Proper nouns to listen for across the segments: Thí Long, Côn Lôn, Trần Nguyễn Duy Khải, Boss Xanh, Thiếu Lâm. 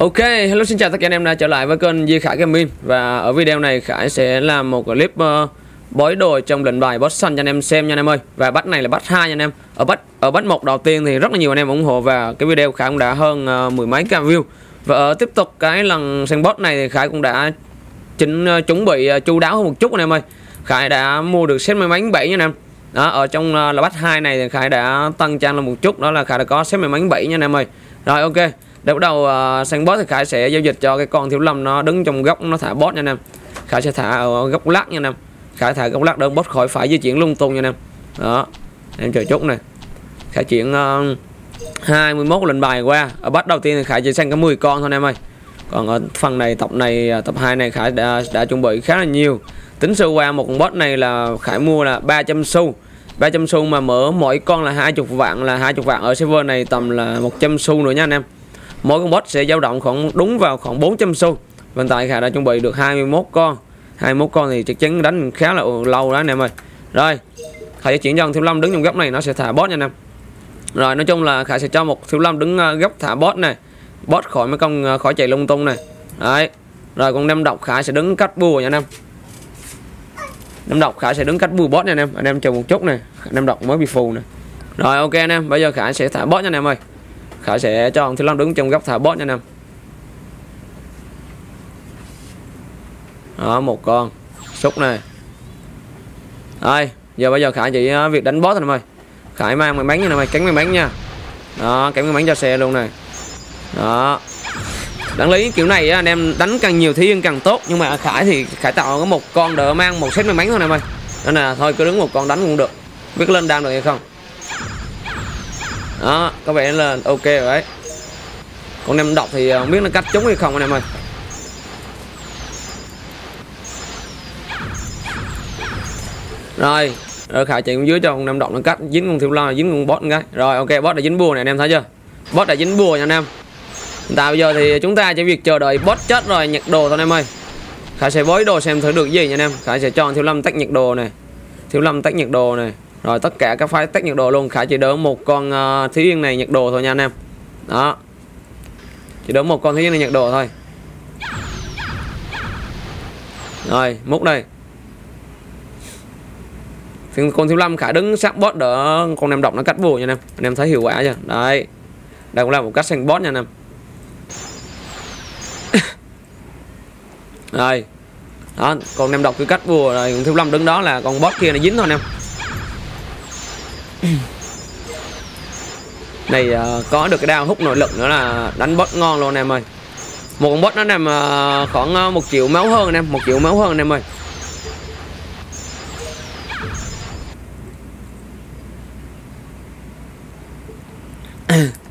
Ok, hello xin chào tất cả anh em đã trở lại với kênh Duy Khải Gaming. Và ở video này Khải sẽ làm một clip bói đồ trong lệnh bài boss xanh cho anh em xem nha anh em ơi. Và bắt này là bắt 2 nha anh em. Ở bắt 1 đầu tiên thì rất là nhiều anh em ủng hộ và cái video Khải cũng đã hơn mười mấy k view. Và tiếp tục cái lần xem boss này thì Khải cũng đã chuẩn bị chu đáo hơn một chút anh em ơi. Khải đã mua được set may mắn 7 nha anh em. Đó, ở trong là bắt 2 này thì Khải đã tăng trang lên một chút, đó là Khải đã có set may mắn 7 nha anh em ơi. Rồi ok. Để bắt đầu sang boss thì Khải sẽ giao dịch cho cái con Thiếu Lâm nó đứng trong góc nó thả boss nha anh em. Khải sẽ thả ở góc lắc nha anh em. Khải thả góc lắc đơn boss khỏi phải di chuyển lung tung nha anh em. Đó. Em chờ chút này. Khải chuyển 21 lệnh bài qua. Ở bắt đầu tiên thì Khải chỉ sang có 10 con thôi anh em ơi. Còn ở phần này tập 2 này Khải đã chuẩn bị khá là nhiều. Tính sơ qua một con boss này là Khải mua là 300 xu. 300 xu mà mở mỗi con là 20 vạn là 20 vạn ở server này tầm là 100 xu nữa nha anh em. Mỗi con boss sẽ dao động khoảng đúng vào khoảng 400 xu. Hiện tại Khải đã chuẩn bị được 21 con. 21 con thì chắc chắn đánh khá là lâu đó anh em ơi. Rồi, Khải sẽ chuyển cho Thiếu Lâm đứng trong góc này nó sẽ thả boss nha anh em. Rồi nói chung là Khải sẽ cho một Thiếu Lâm đứng góc thả boss này. Boss khỏi mấy con khỏi chạy lung tung này. Đấy. Rồi con Nam Độc Khải sẽ đứng cách bùa nha anh em. Nam Độc Khải sẽ đứng cách bùa boss nha anh em. Anh em chờ một chút này, Nam Độc mới bị phù nè. Rồi ok anh em, bây giờ Khải sẽ thả boss nha anh em ơi. Khải sẽ cho ông Thiếu Long đứng trong góc thả boss nha anh em. Đó, một con xúc này. Rồi, giờ bây giờ Khải chỉ việc đánh boss thôi anh em ơi. Khải mang may mắn nha anh em ơi, cánh may mắn nha. Đó, cánh may mắn cho xe luôn này. Đó. Đáng lý kiểu này anh em đánh càng nhiều thí yên càng tốt, nhưng mà Khải thì Khải tạo có một con đỡ mang một set may mắn thôi anh em ơi. Nên là thôi cứ đứng một con đánh cũng được. Biết lên down được hay không? Đó, có vẻ là ok rồi đấy. Con Nam Độc thì không biết nó cách trúng hay không anh em ơi. Rồi, Khải chạy xuống dưới cho con Nam Độc nó cách, dính con Thiếu Lâm, dính con boss cái. Rồi ok, boss đã dính bùa này anh em thấy chưa? Boss đã dính bùa nha anh em. Tại bây giờ thì chúng ta chỉ việc chờ đợi boss chết rồi nhặt đồ thôi anh em ơi. Khải sẽ bói đồ xem thử được gì nha anh em. Khải sẽ cho con Thiếu Lâm tách nhặt đồ này. Thiếu Lâm tách nhặt đồ này. Rồi tất cả các phái tách nhặt đồ luôn. Khải chỉ đỡ một con thí yên này nhặt đồ thôi nha anh em. Đó. Chỉ đỡ một con thí yên này nhặt đồ thôi. Rồi múc đây. Thì con Thiếu Lâm Khải đứng sát boss đỡ con Nam Độc nó cắt bùa nha anh em. Anh em thấy hiệu quả chưa? Đấy. Đây cũng là một cách sang boss nha anh em. Rồi. Đó, con Nam Độc cứ cắt bùa rồi con Thiếu Lâm đứng đó là con boss kia nó dính thôi anh em. Này có được cái đao hút nội lực nữa là đánh boss ngon luôn anh em ơi. Một con boss nó nằm khoảng 1 triệu máu hơn anh em, 1 triệu máu hơn anh em ơi.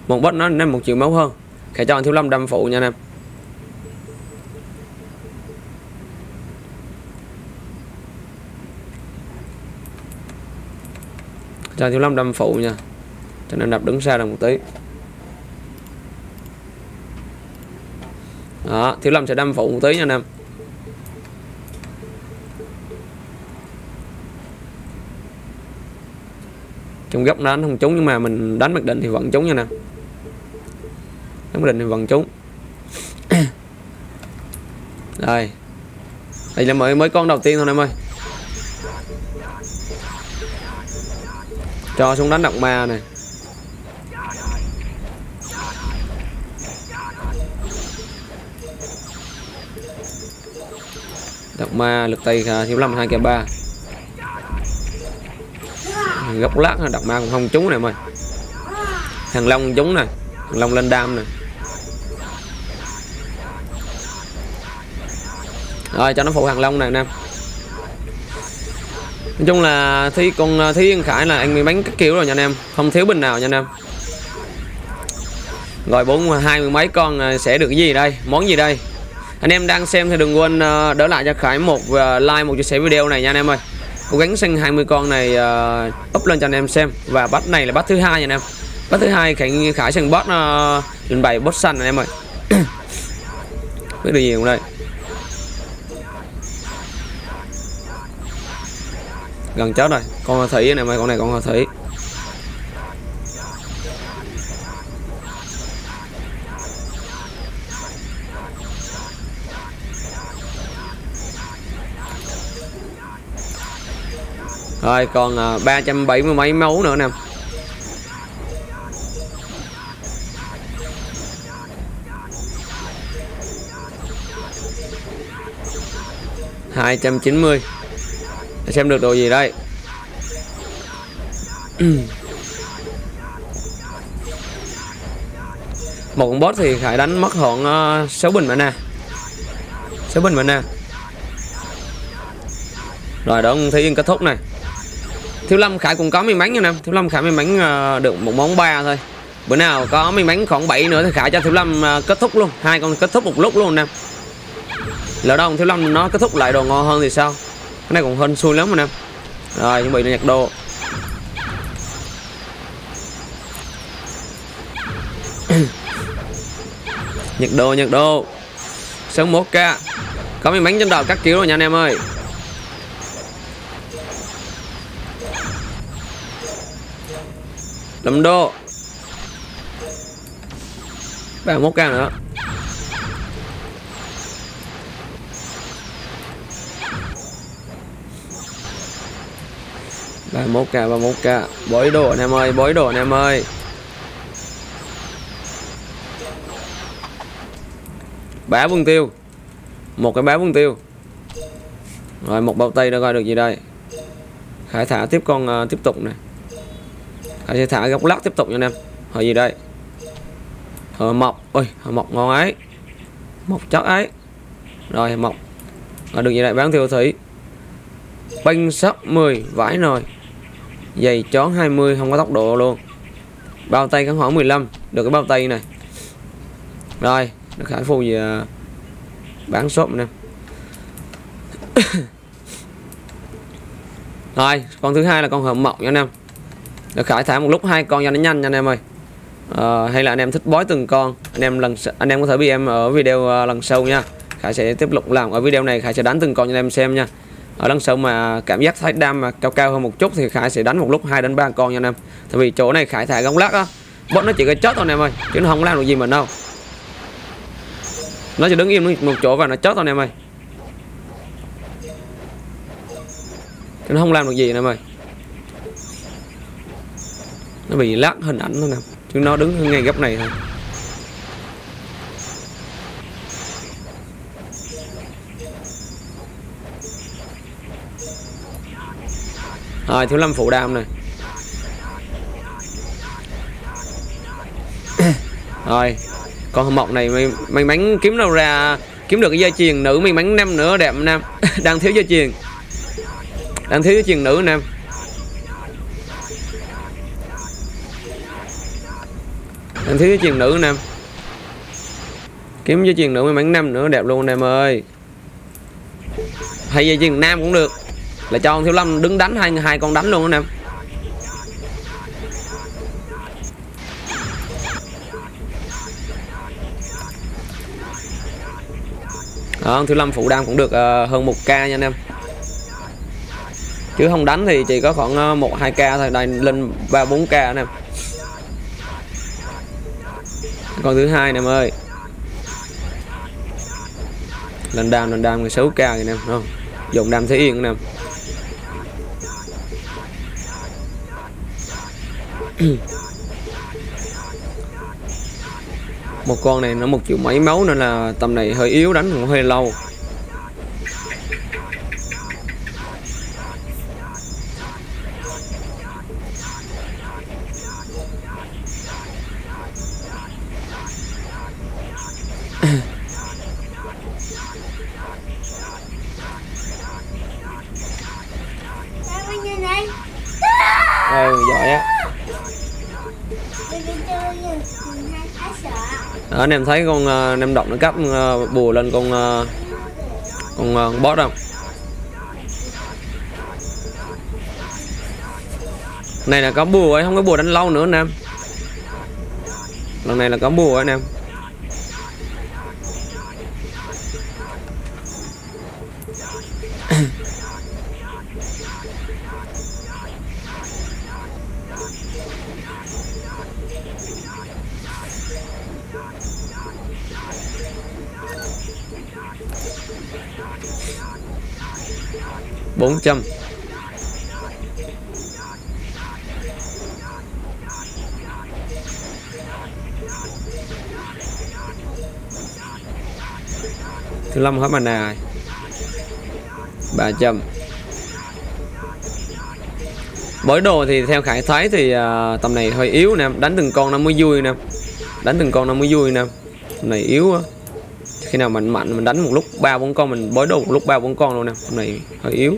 Một boss nó nằm 1 triệu máu hơn. Khải cho anh Thiếu Lâm đâm phụ nha anh em. Cho Thiếu Lâm đâm phụ nha. Cho nên đập đứng xa được một tí. Đó, Thiếu Lâm sẽ đâm phụ một tí nha anh em. Trong góc nó không trúng nhưng mà mình đánh mặc định thì vẫn trúng nha anh em. Đánh mặc định thì vẫn trúng. Đây. Đây là mới con đầu tiên thôi anh em ơi. Cho xuống đánh động ma này. Động ma lực tay Thiếu Lâm 2k3. Góc lát động ma cũng không trúng này mày. Thằng Long trúng này, thằng Long lên đam này. Rồi cho nó phụ thằng Long này anh em. Nói chung là con Thí Yên Khải là anh mới bánh các kiểu rồi nha anh em. Không thiếu bình nào nha anh em. Rồi 20 mấy con sẽ được cái gì đây? Món gì đây? Anh em đang xem thì đừng quên đỡ lại cho Khải một like, một chia sẻ video này nha anh em ơi. Cố gắng săn 20 con này up lên cho anh em xem. Và bắt này là bắt thứ 2 nha anh em. Bắt thứ 2 Khải săn boss lên bài boss xanh anh em ơi. Biết được gì không đây? Gần chết rồi, con Hòa Thủy này mày, con này con Hòa Thủy. Rồi còn 370 mấy máu nữa nè. $290. Để xem được đồ gì đây. Một con boss thì Khải đánh mất hộn 6 bình mana. 6 bình mana. Rồi đó, thế giới kết thúc này. Thiếu Lâm Khải cũng có may mắn nha Nam. Thiếu Lâm Khải may mắn được một món 3 thôi. Bữa nào có may mắn khoảng 7 nữa thì Khải cho Thiếu Lâm kết thúc luôn. Hai con kết thúc một lúc luôn Nam. Lỡ đâu Thiếu Lâm nó kết thúc lại đồ ngon hơn thì sao. Cái này còn hên xui lắm mà Nam. Rồi chuẩn bị nhặt đồ. Nhặt đồ 61k. Có may mắn trên đầu các kiểu rồi nha anh em ơi. $5 31k nữa. $31k. Bói đồ anh em ơi, bói đồ anh em ơi. Bá vương tiêu. Một cái bá vương tiêu. Rồi một bao tây đã coi được gì đây. Khải thả tiếp con tiếp tục này. Khải sẽ thả góc lát tiếp tục nha anh em. Hồi gì đây. Hồi mọc. Ôi hồi mọc ngon ấy. Mọc chắc ấy. Rồi mọc. Rồi được gì đây, bán tiêu thủy. Banh sắp 10 vải nồi. Giày chón 20 không có tốc độ luôn. Bao tay khán hỏi 15. Được cái bao tay này. Rồi nó Khải phù gì bán shop nè. Rồi con thứ hai là con hộm mọc nha anh em. Được Khải thả một lúc hai con cho nó nhanh nha anh em ơi. Hay là anh em thích bói từng con, anh em có thể bị em ở video lần sau nha. Khải sẽ tiếp tục làm ở video này. Khải sẽ đánh từng con cho anh em xem nha. Ở lần sau mà cảm giác thấy đam mà cao hơn một chút thì Khải sẽ đánh một lúc 2 đến 3 con nha anh em. Tại vì chỗ này Khải thả gông lắc á, bọn nó chỉ có chết thôi anh em ơi, chứ nó không làm được gì mình đâu. Nó chỉ đứng im một chỗ và nó chết thôi anh em ơi, chứ nó không làm được gì anh em ơi. Nó bị lát hình ảnh thôi nè, chứ nó đứng ngay góc này thôi. Rồi Thiếu Lâm phụ đam này. Rồi con hâm mộc này may mắn kiếm đâu ra, kiếm được cái dây chuyền nữ may mắn 5 nữa đẹp Nam. Đang thiếu dây chuyền. Đang thiếu dây chuyền nữ Nam. Đang thiếu dây chuyền nữ Nam. Kiếm dây chuyền nữ may mắn 5 nữa đẹp luôn anh em ơi. Hay dây chuyền nam cũng được. Là cho con Thiếu Lâm đứng đánh hai con đánh luôn anh em. Đó, Thiếu Lâm phụ đam cũng được hơn 1k nha anh em. Chứ không đánh thì chỉ có khoảng 1-2k thôi, đây lên 3-4k anh em. Con thứ hai anh em ơi. Lên đam 16k kìa anh em, không? Dùng đam Thế Yên anh em. Một con này nó 1 triệu mấy máu nên là tầm này hơi yếu, đánh cũng hơi lâu. Giỏi á. Anh em thấy con Nam Độc nó cấp bùa lên con boss không? Này là có bùa ấy, không có bùa đánh lâu nữa anh em. Lần này là có bùa ấy anh em. Thiếu Lâm hết mana rồi. 300. Bói đồ thì theo Khải thấy thì tầm này hơi yếu nè, đánh từng con nó mới vui nè. Tầm này yếu á. Khi nào mình mạnh mình đánh một lúc 3-4 con, mình bói đồ một lúc 3-4 con luôn nè. Tầm này hơi yếu.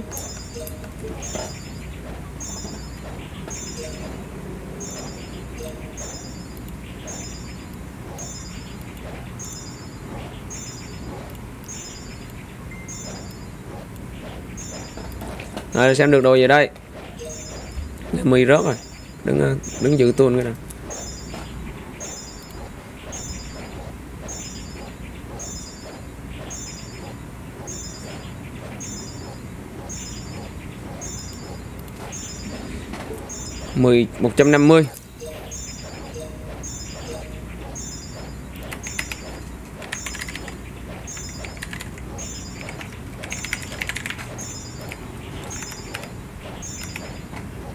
Rồi xem được đồ gì đây. Mi rớt rồi, đứng giữ tuôn cái này. Mười 150.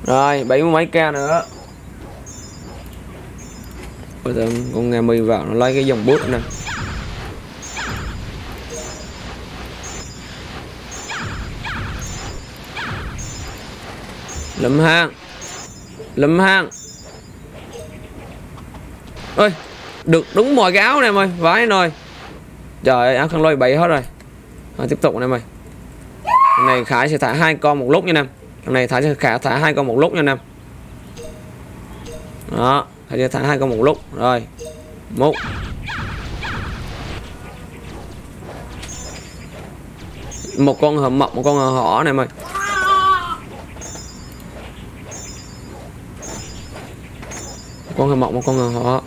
Rồi, 70 mấy k nữa. Bây giờ con nghe mì vào nó lấy cái dòng bút nè. Lụm hang. Ơi, được đúng mọi cái áo này em ơi, vãi anh ơi. Trời ơi, áo khăn lôi bậy hết rồi. Rồi tiếp tục nè em ơi. Con này Khải sẽ thả hai con một lúc nha em. Con này thả hai con một lúc nha anh em. Đó, thả hai con một lúc rồi. Múc. Một con hầm mập, một con hỏ này mày. Một con hầm mập, một con hỏ.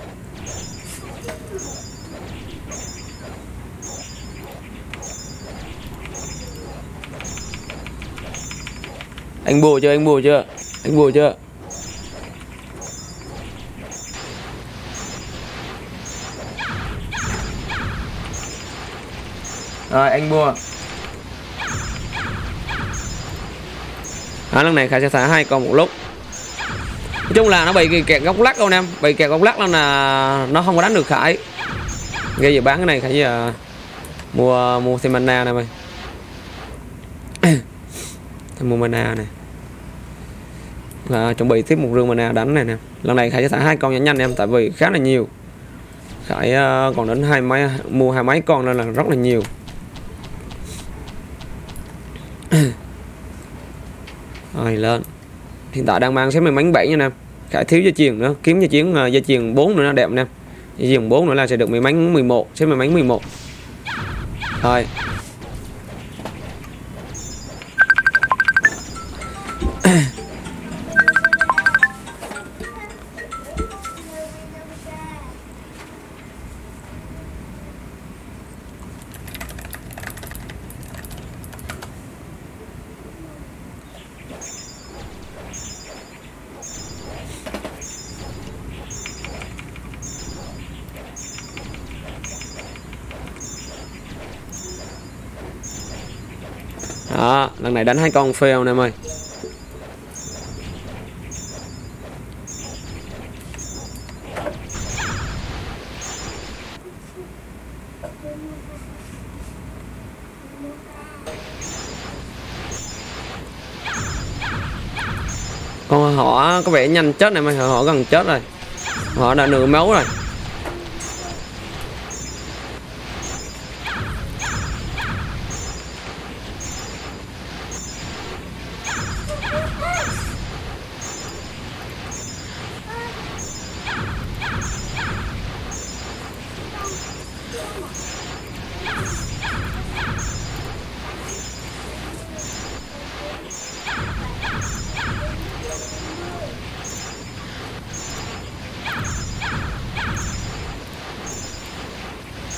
Anh bùa chưa? Rồi anh bùa. Lúc này Khải sẽ thả hai con một lúc. Nói chung là nó bị kẹt góc lắc đâu anh em, bị kẹt góc lắc nên là nó không có đánh được Khải. Gây giờ bán cái này Khải giờ mua thêm mana này mày. Mua mana này. Là chuẩn bị tiếp một rương mana đánh này nè. Lần này Khải sẽ thả hai con nhanh em, tại vì khá là nhiều. Khải còn đến mua hai mấy con nên là rất là nhiều. Rồi lên. Hiện tại đang mang 60 mấy bảng nha em. Khải thiếu dây chuyền nữa, kiếm dây chuyền 4 nữa nó đẹp nè. Dây chuyền 4 nữa là sẽ được mấy bánh 11, 60 mấy 11. Rồi. Đó, lần này đánh hai con fail nè em ơi. Con họ có vẻ nhanh chết nè em ơi, họ gần chết rồi. Họ đã nửa máu rồi.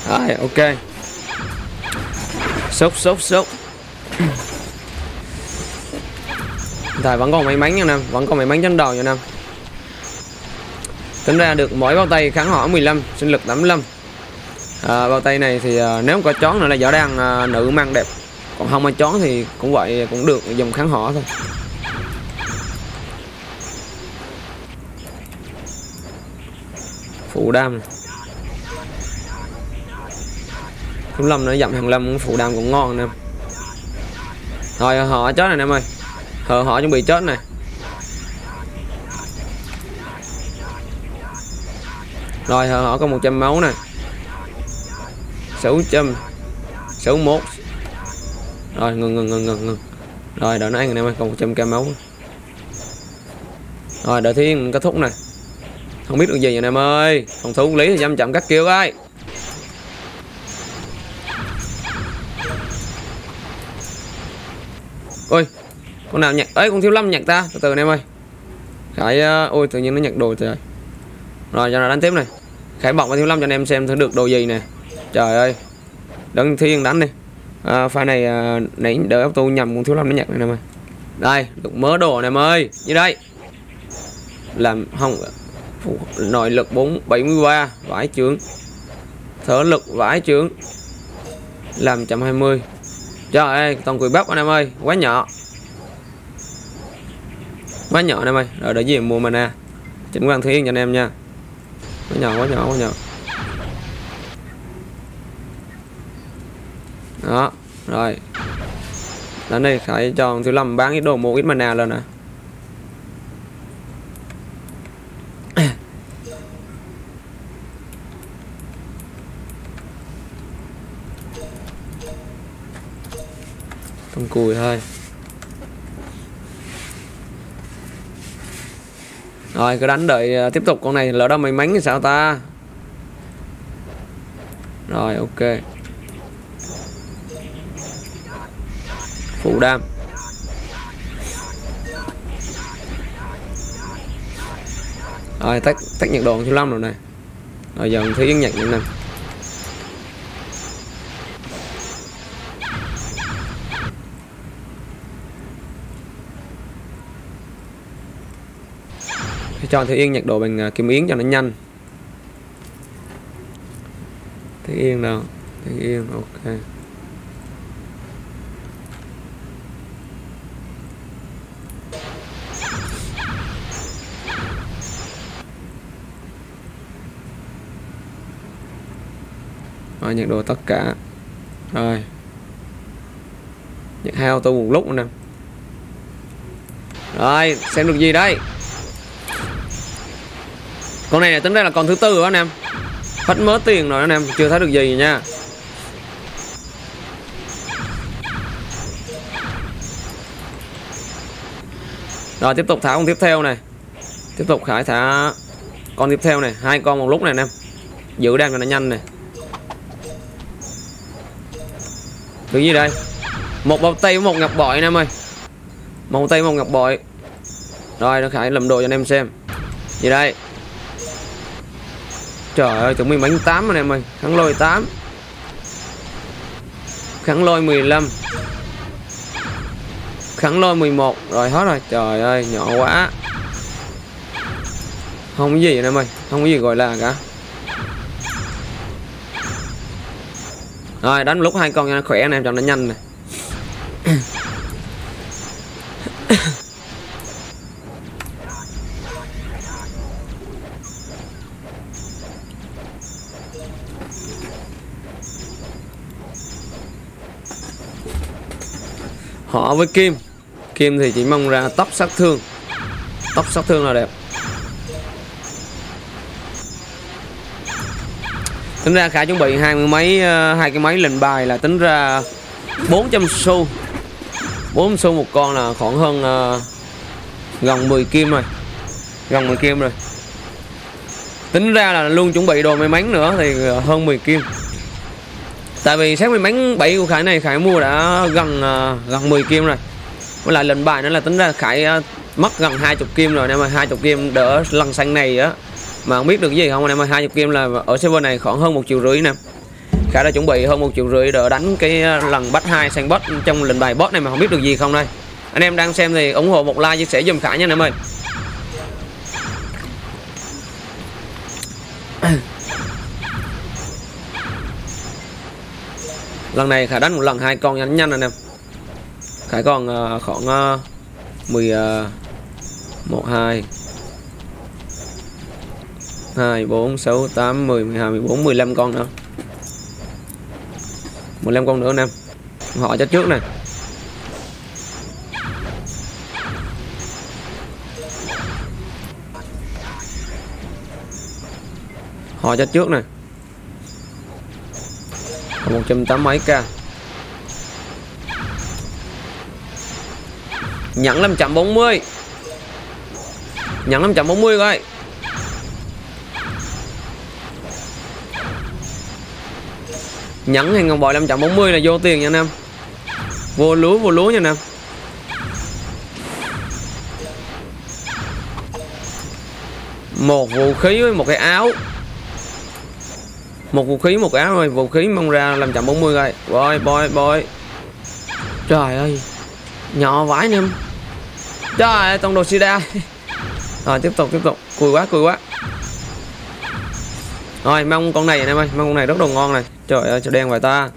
Rồi, ok. Sốc. Tại vẫn còn may mắn nha Nam, vẫn còn may mắn trên đầu nha Nam. Tính ra được mỗi bao tay kháng hỏa 15, sinh lực 85. Bao tay này thì nếu có chón nữa là võ đan nữ mang đẹp. Còn không có chón thì cũng vậy, cũng được dùng kháng hỏa thôi. Phụ đam này. Thiếu Lâm nữa, dặm Hàng Lâm phụ đam cũng ngon nè. Rồi họ chết này em ơi, họ chuẩn bị chết này. Rồi họ có 100 máu nè, 661. Rồi ngừng. Rồi đợi nó ăn em ơi, còn 100k máu. Rồi đợi thiên kết thúc này. Không biết được gì vậy em ơi. Phòng thủ lý thì dám chậm cách kêu ai. Ôi, con nào nhặt ấy, con Thiếu Lâm nhặt ta. Từ từ em ơi. Khải ôi tự nhiên nó nhặt đồ trời. Rồi cho nó đánh tiếp này. Khải bọc vào Thiếu Lâm cho anh em xem thử được đồ gì nè. Trời ơi. Đừng thiên đánh đi. Pha này nãy đợi ốc tu nhầm con Thiếu Lâm nó nhặt này em ơi. Đây, được mớ đồ này em ơi. Như đây. Làm không nội lực 473 vải chướng, thở lực vải chướng làm 120. Trời ơi toàn quỷ bắp anh em ơi, quá nhỏ anh em ơi. Rồi để gì mua mana chỉnh quan thiên cho anh em nha. Quá nhỏ đó. Rồi đến đây phải cho Thiếu Lâm bán ít đồ mua ít mana lên nè. Cùi thôi. Rồi cứ đánh đợi tiếp tục con này, lỡ đâu may mắn thì sao ta. Rồi ok. Phụ đam. Rồi tách nhạc đồn Thiếu Lâm rồi này. Rồi giờ mình thấy nhạc nữa nè. Cho Thúy Yên nhặt đồ bằng kim yến cho nó nhanh. Thúy Yên đâu? Thúy Yên ok. Rồi nhặt đồ tất cả. Rồi nhặt 2 ô tô một lúc nè. Rồi xem được gì đây. Con này tính ra là con thứ 4 rồi anh em. Hết mớ tiền rồi anh em, chưa thấy được gì nha. Rồi tiếp tục thả con tiếp theo này. Tiếp tục Khải thả con tiếp theo này, 2 con một lúc này anh em. Giữ đang cho nó nhanh này. Được gì đây? Một bao tay với một ngọc bội anh em ơi. Một tay một ngọc bội. Rồi nó Khải làm đồ cho anh em xem. Gì đây? Trời ơi, chuẩn bị bánh 8 anh em ơi. Kháng lôi 8. Kháng lôi 15. Kháng lôi 11. Rồi hết rồi. Trời ơi, nhỏ quá. Không có gì anh em ơi. Không có gì gọi là cả. Rồi, đánh lúc 2 con cho nó khỏe anh em, cho nó nhanh này. Họ với kim. Kim thì chỉ mong ra tóc sát thương. Tóc sát thương là đẹp. Tính ra Khải chuẩn bị 20 mấy cái máy lệnh bài là tính ra 400 xu. 4 xu một con là khoảng hơn gần 10 kim rồi. Gần 10 kim rồi. Tính ra là luôn chuẩn bị đồ may mắn nữa thì hơn 10 kim. Tại vì xét may mắn 7 của Khải này Khải mua đã gần 10 kim rồi. Với lại lệnh bài nữa là tính ra Khải mất gần 20 kim rồi em ơi. 20 kim đỡ lần xanh này á. Mà không biết được gì không anh em ơi. 20 kim là ở server này khoảng hơn 1,5 triệu nè. Khải đã chuẩn bị hơn 1,5 triệu đỡ đánh cái lần bắt 2 sang bot trong lệnh bài bot này mà không biết được gì không đây. Anh em đang xem thì ủng hộ một like chia sẻ giùm Khải nha anh em ơi. Lần này Khải đánh một lần 2 con nhanh anh em. Khải còn khoảng 11 2 2 4 6 8 10 12 14 15 con nữa. 15 con nữa anh em. Họ chết trước này. Họ chết trước này. 180 mấy k. Nhận 540. Nhận 540 coi. Nhẫn hay ngọc bội 540 là vô tiền nha anh em. Vô lúa nha anh em. Một vũ khí với một cái áo. Một vũ khí một cái áo thôi. Vũ khí mong ra 540 rồi. Bôi bôi bôi. Trời ơi, nhỏ vãi anh em. Trời ơi, tông đồ sida. Rồi tiếp tục. Cùi quá. Rồi mong con này anh em ơi. Mong con này rất đồ ngon này. Trời ơi, cho đen vậy ta.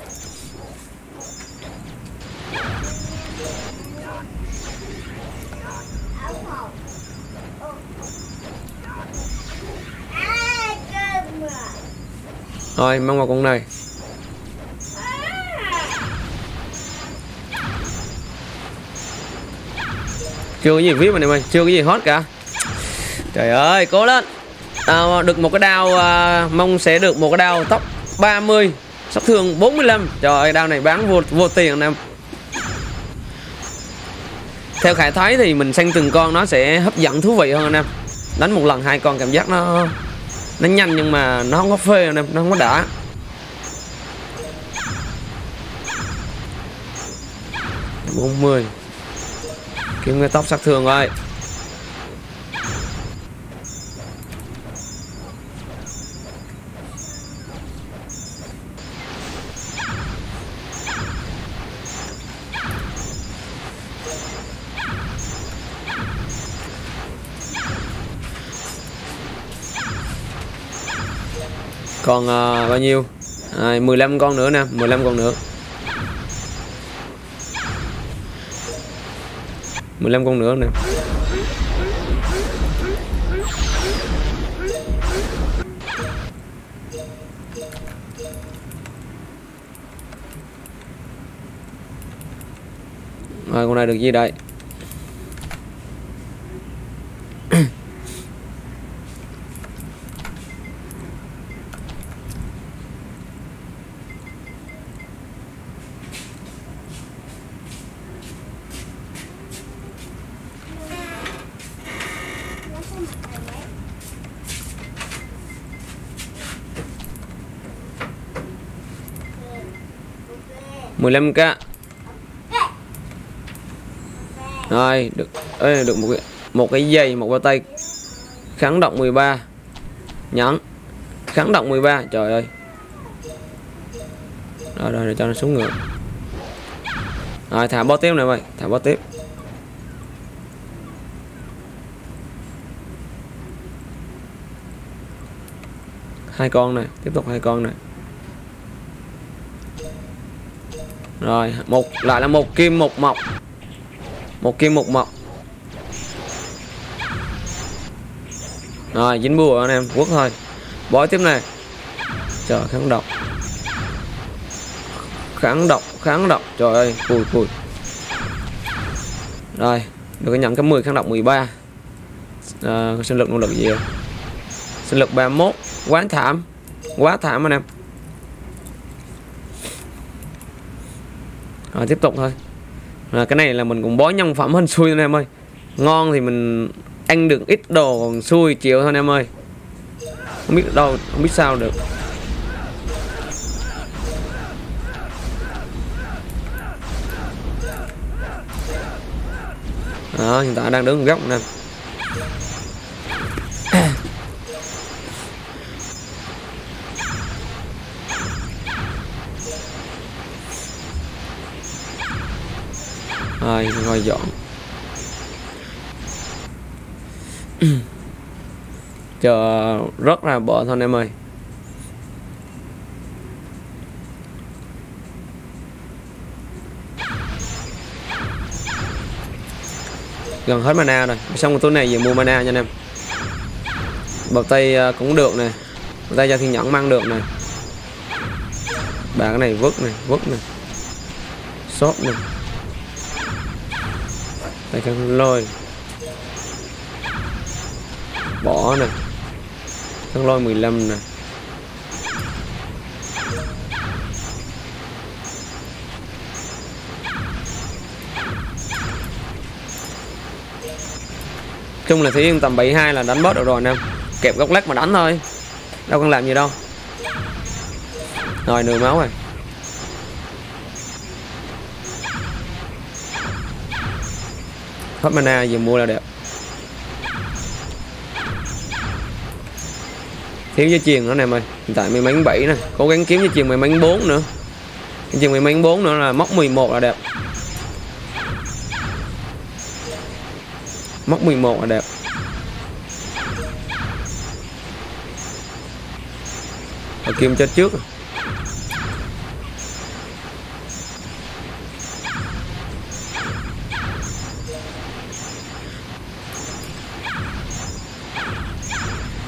Rồi mong vào con này. Chưa cái gì VIP anh em ơi, chưa cái gì hot cả. Trời ơi, cố lên. Được một cái đao, mong sẽ được một cái đao tóc 30, sát thương 45. Trời ơi, đao này bán vô tiền anh em. Theo Khải thái thì mình săn từng con nó sẽ hấp dẫn thú vị hơn anh em. Đánh một lần hai con cảm giác nó nhanh nhưng mà nó không có phê anh em, nó không có đã. $40. Kiếm cái tóc sát thương rồi. Còn bao nhiêu? 15 con nữa nè, 15 con nữa. 15 con nữa nè. Rồi con này được gì đây? $15k. Rồi, được một cái giày, một bao tay. Kháng động 13. Nhẫn. Kháng động 13, trời ơi. Rồi để cho nó xuống ngựa. Rồi thả bó tiếp này mày, thả bó tiếp. Hai con này, tiếp tục hai con này. Rồi một lại là một kim một mộc, rồi dính bùa anh em quất thôi. Bói tiếp này. Trời, kháng độc, trời ơi, cùi. Rồi được cái nhận cái 10 kháng độc 13. Sinh lực, nguồn lực gì rồi? Sinh lực 31, quá thảm anh em. Rồi tiếp tục thôi. Rồi, cái này là mình cũng bói nhân phẩm hơn xui anh em ơi. Ngon thì mình ăn được ít đồ, còn xui chịu thôi anh em ơi. Không biết đâu, không biết sao được. Đó, hiện tại đang đứng góc nè. Rồi, ngồi dọn. Chờ rất là bỏ thôi em ơi. Gần hết mana rồi. Xong tối nay về mua mana nha anh em. Bọc tay cũng được nè. Bọc tay cho thiên nhẫn mang được nè. Bạn này vứt này, shot này, tay không lôi, bỏ này, thằng lôi 15 này, chung là Thí Yên tầm 72 là đánh bớt được rồi nè, kẹp góc lắc mà đánh thôi, đâu cần làm gì đâu. Rồi nửa máu rồi. Hết mana gì mua là đẹp. Thiếu dây chuyền nữa nè mày. Hiện tại mình bánh 7 nè, cố gắng kiếm dây chuyền mình bánh 4 nữa. Dây chuyền mình bánh 4 nữa là móc 11 là đẹp. Móc 11 là đẹp. Rồi kiếm chết trước.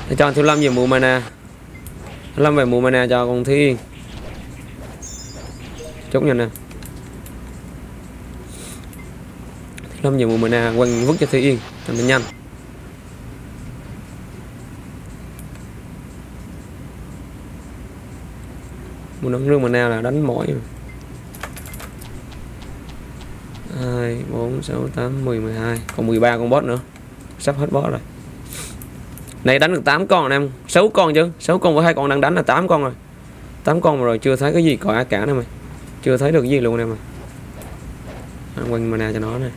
Để cho Thiếu Lâm về mua mana. Thiếu Lâm về mua mana cho con Thiên. Chốt nhanh nè. Thiếu Lâm về mua mana quăng vứt cho Thúy Yên cho mình nhanh. Mua nóng rương mana là đánh mỏi. 2 4 6 8 10 12, còn 13 con boss nữa. Sắp hết boss rồi. Này đánh được 8 con anh em, 6 con chứ, 6 con với 2 con đang đánh là 8 con rồi. 8 con rồi chưa thấy cái gì cả nè mày. Chưa thấy được cái gì luôn nè mày. Anh quanh mana cho nó nè.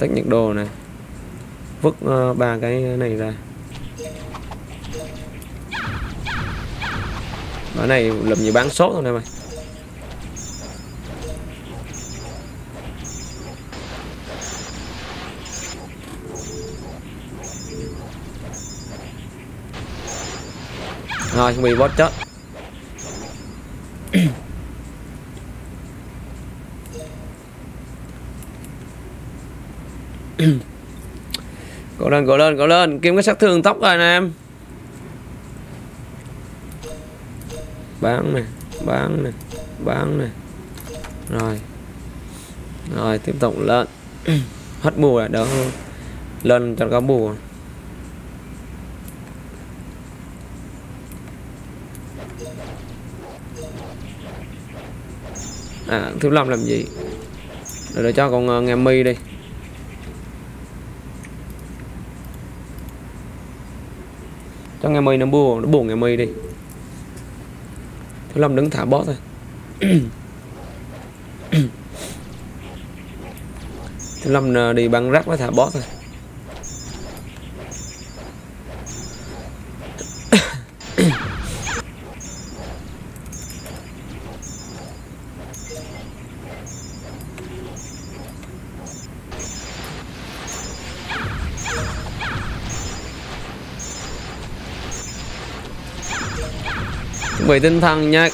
Tách nhiệt đồ này, vứt ba cái này ra. Cái này làm gì bán sốt thôi này mày. Rồi bị boss chết. Cố lên, kiếm cái sát thương tóc rồi anh em. Bán này. Rồi tiếp tục lên. Hết bùa là đỡ hơn. Lên cho có bùa. À, Thiếu Lâm làm gì? Để cho con nghe mi đi. Cho nghe mi nó bùa, nghe mi đi. Thiếu Lâm đứng thả boss thôi. Thiếu Lâm đi băng rác với thả boss thôi. Bị tinh thần nha.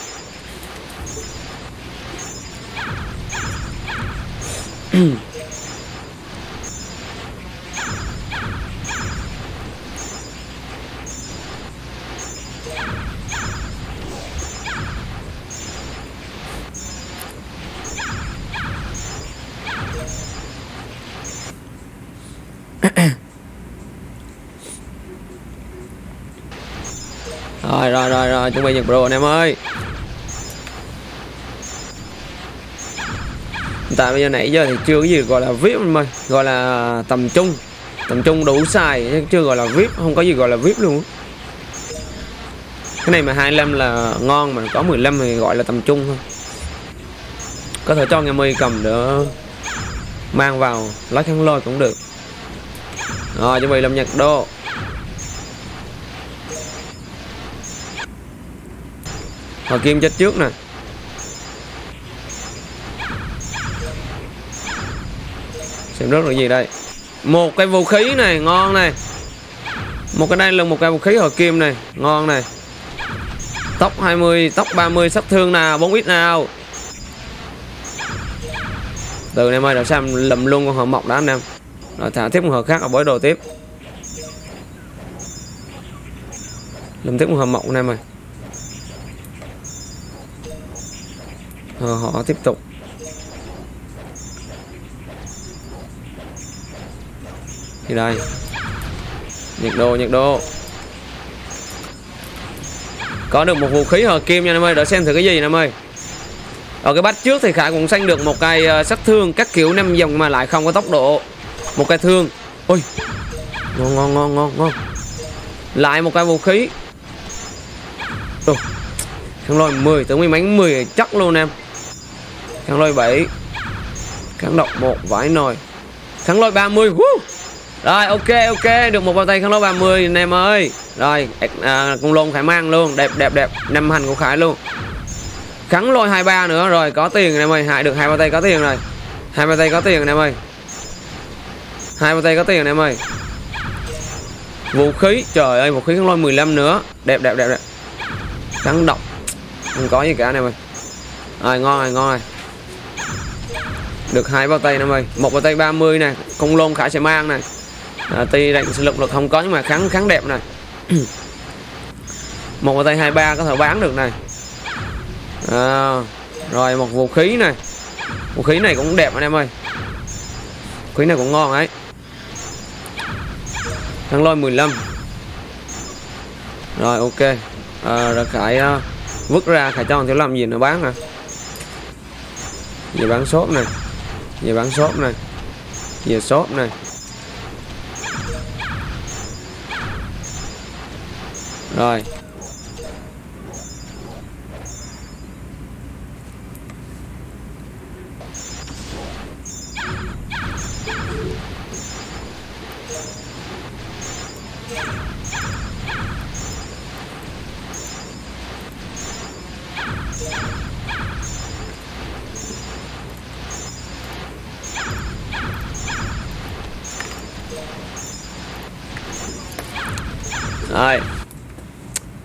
Rồi, chuẩn bị nhận pro anh em ơi. Tại bây giờ nãy giờ thì chưa có gì gọi là VIP anh em ơi. Gọi là tầm trung đủ xài, chưa gọi là VIP, không có gì gọi là VIP luôn. Cái này mà 25 là ngon, mà có 15 thì gọi là tầm trung thôi. Có thể cho nghe mi cầm đỡ mang vào lái khăn lôi cũng được. Rồi chuẩn bị làm nhật đô. Hồi kim chết trước nè. Xem rớt được gì đây. Một cái vũ khí này ngon này. Một cái đây là một cây vũ khí hồi kim này, ngon này. Tốc 20, tốc 30, sát thương nào, 4x nào. Từ em ơi, đảo sao lầm luôn con họ mọc đã anh em. Rồi thả tiếp một hờ khác ở bối đồ tiếp. Lầm tiếp một hờ mọc này em ơi. Họ tiếp tục. Thì đây. Nhiệt độ. Có được một vũ khí hờ kim nha em ơi, đợi xem thử cái gì nè em ơi. Ở cái bát trước thì Khải cũng xanh được một cây sát thương các kiểu 5 dòng mà lại không có tốc độ. Một cây thương. Ôi. Ngon. Lại một cây vũ khí. Ồ. Kháng lôi 10, tưởng mình bánh 10 chắc luôn em. Kháng lôi 7. Kháng độc 1 vãi nồi. Kháng lôi 30. Woo. Rồi ok, được một bao tay kháng lôi 30 anh em ơi. Rồi, Côn Lôn Khải mang luôn, đẹp, năm hành của Khải luôn. Kháng lôi 23 nữa rồi, có tiền em ơi, hại được hai bao tay có tiền rồi. Hai bao tay có tiền em ơi. Vũ khí, trời ơi, vũ khí kháng lôi 15 nữa, đẹp. Kháng độc không có gì cả em ơi. Rồi ngon rồi. Được hai bao tay em ơi. Một bao tay 30 này, Côn Lôn Khải sẽ mang này. Tuy đánh lực không có nhưng mà kháng đẹp này. Một bao tay 23 có thể bán được này. Rồi một vũ khí này. Vũ khí này cũng đẹp anh em ơi. Vũ khí này cũng ngon ấy. Kháng lôi 15. Rồi ok. Rồi Khải vứt ra, Khải cho Thiếu Lâm gì nó bán hả? Giờ bán shop này. Rồi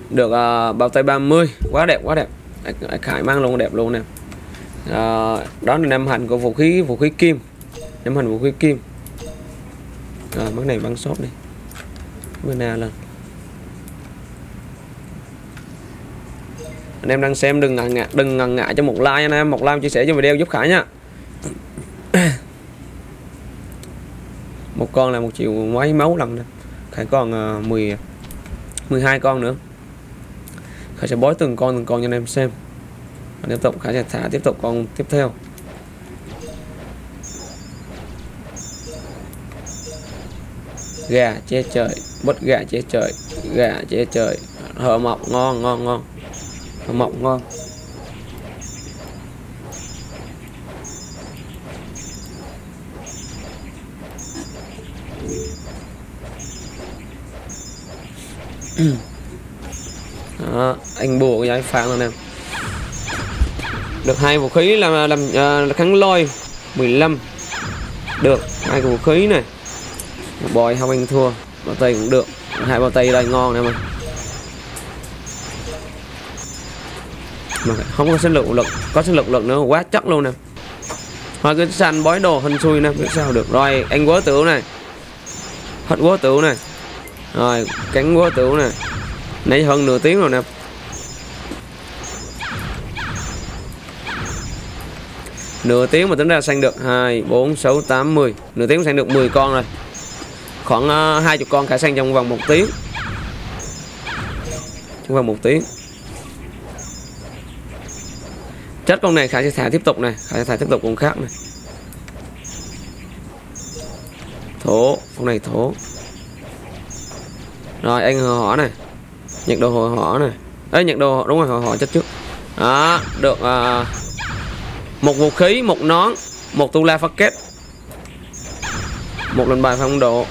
được bao tay 30, quá đẹp. Khải mang luôn đẹp luôn nè. Đó là năm hành của vũ khí kim. Năm hành vũ khí kim. Rồi món này băng shop đi. Mana lên. Anh em đang xem đừng ngần ngại cho một like anh em, một like chia sẻ cho video giúp Khải nha. Một con là 1 triệu mấy máu lần nè. Khải còn 12 con nữa. Khải sẽ bói từng con cho anh em xem. Và tiếp tục Khải sẽ thả tiếp tục con tiếp theo. Gà che trời, bất gà che trời, hờ mọc ngon. Hờ mọc ngon. Đó, anh bùa cái giải phản rồi em. Được hai vũ khí là kháng lôi 15. Được hai vũ khí này. Bòi không anh thua, bao tay cũng được. Hai bao tay đây ngon em ơi. Mà không có sinh lực nữa quá chắc luôn nè. Thôi cứ săn bói đồ hên xui nè, biết sao được. Rồi anh quớ tửu này. Hết quớ tửu này. Rồi cánh quớ tửu này. Nãy hơn nửa tiếng rồi nè. Nửa tiếng mà tính ra xanh được 2, 4, 6, 8, 10. Nửa tiếng xanh được 10 con rồi. Khoảng 20 con Khải xanh trong vòng 1 tiếng. Trong vòng 1 tiếng. Chết con này Khải sẽ thả tiếp tục này. Khải sẽ thả tiếp tục con khác này. Thổ. Con này thổ. Rồi anh hỏi này. Nhiệt độ hồi họ này. Ấy nhiệt độ đúng rồi, họ chết trước. Đó, được một vũ khí, một nón, một tu la phát kết. Một lần bài phong độ.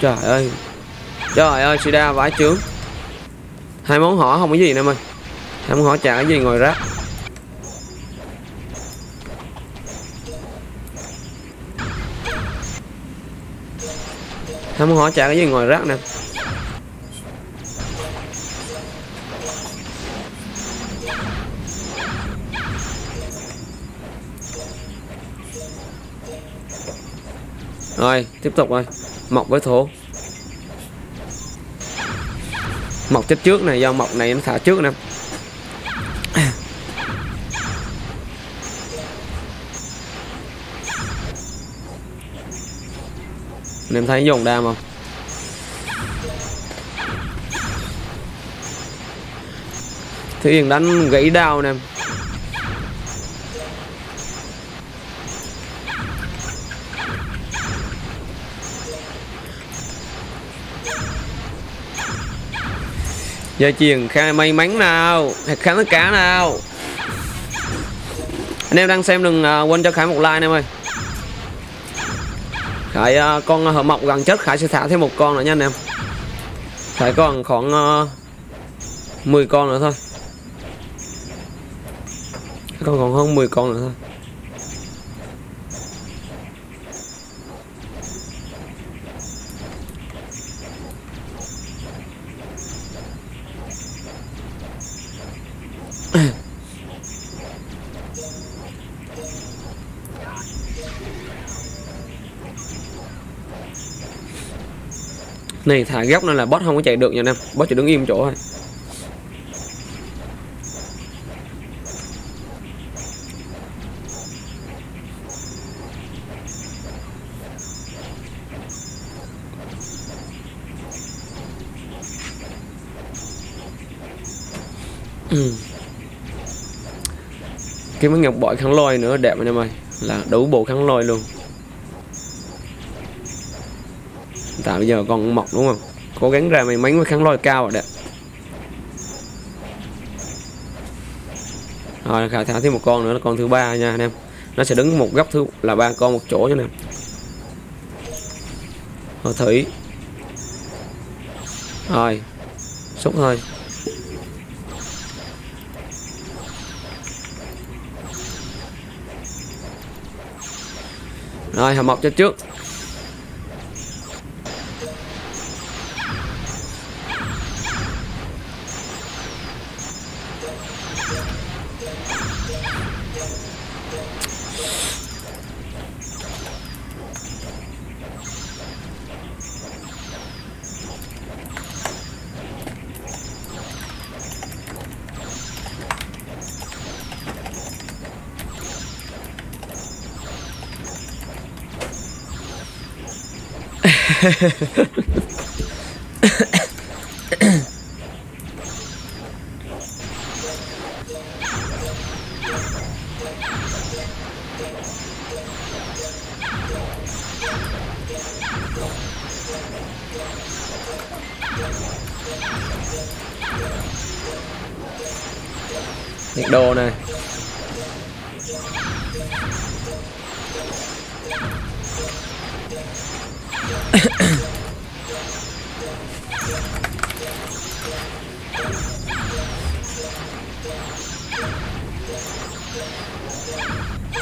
Trời ơi, sida vãi chướng. Hai món họ không có gì nè mày. Hai món họ chả cái gì ngồi rác. Không hỏi trả cái gì ngoài rác nè. Rồi, tiếp tục rồi. Mọc với thổ. Mọc chết trước này, do mọc này nó thả trước nè. Anh em thấy dùng đam không? Thứ Yên đánh gãy đao anh em. Gia truyền khai may mắn nào, khai tất cả nào. Anh em đang xem đừng quên cho Khải một like anh em ơi. Khải con hở mọc gần chết, Khải sẽ thả thêm một con nữa nha anh em. Khải còn khoảng 10 con nữa thôi. Còn hơn 10 con nữa thôi. Này thả góc nên là boss không có chạy được nha anh em, boss chỉ đứng im chỗ thôi. Cái mấy ngọc bội kháng lôi nữa đẹp anh em ơi, là đủ bộ kháng lôi luôn. Tại bây giờ còn mọc đúng không? Cố gắng ra may mắn với kháng lôi cao rồi đẹp. Rồi Khải thả thêm một con nữa là con thứ ba nha anh em. Nó sẽ đứng một góc thứ là ba con một chỗ cho nè. Rồi thủy. Rồi xúc thôi. Rồi hầm mọc cho trước. Nhặt đồ này.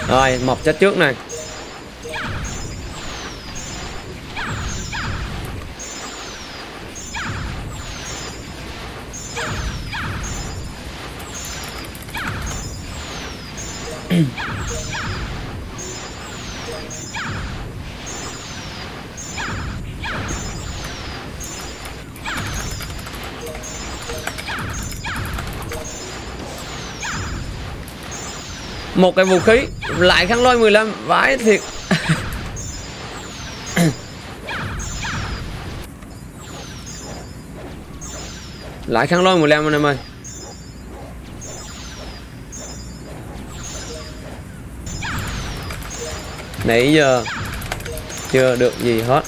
Rồi mọc chết trước này. Một cái vũ khí lại kháng lôi 15 vãi thiệt. Lại kháng lôi 15 anh em ơi. Nãy giờ chưa được gì hết.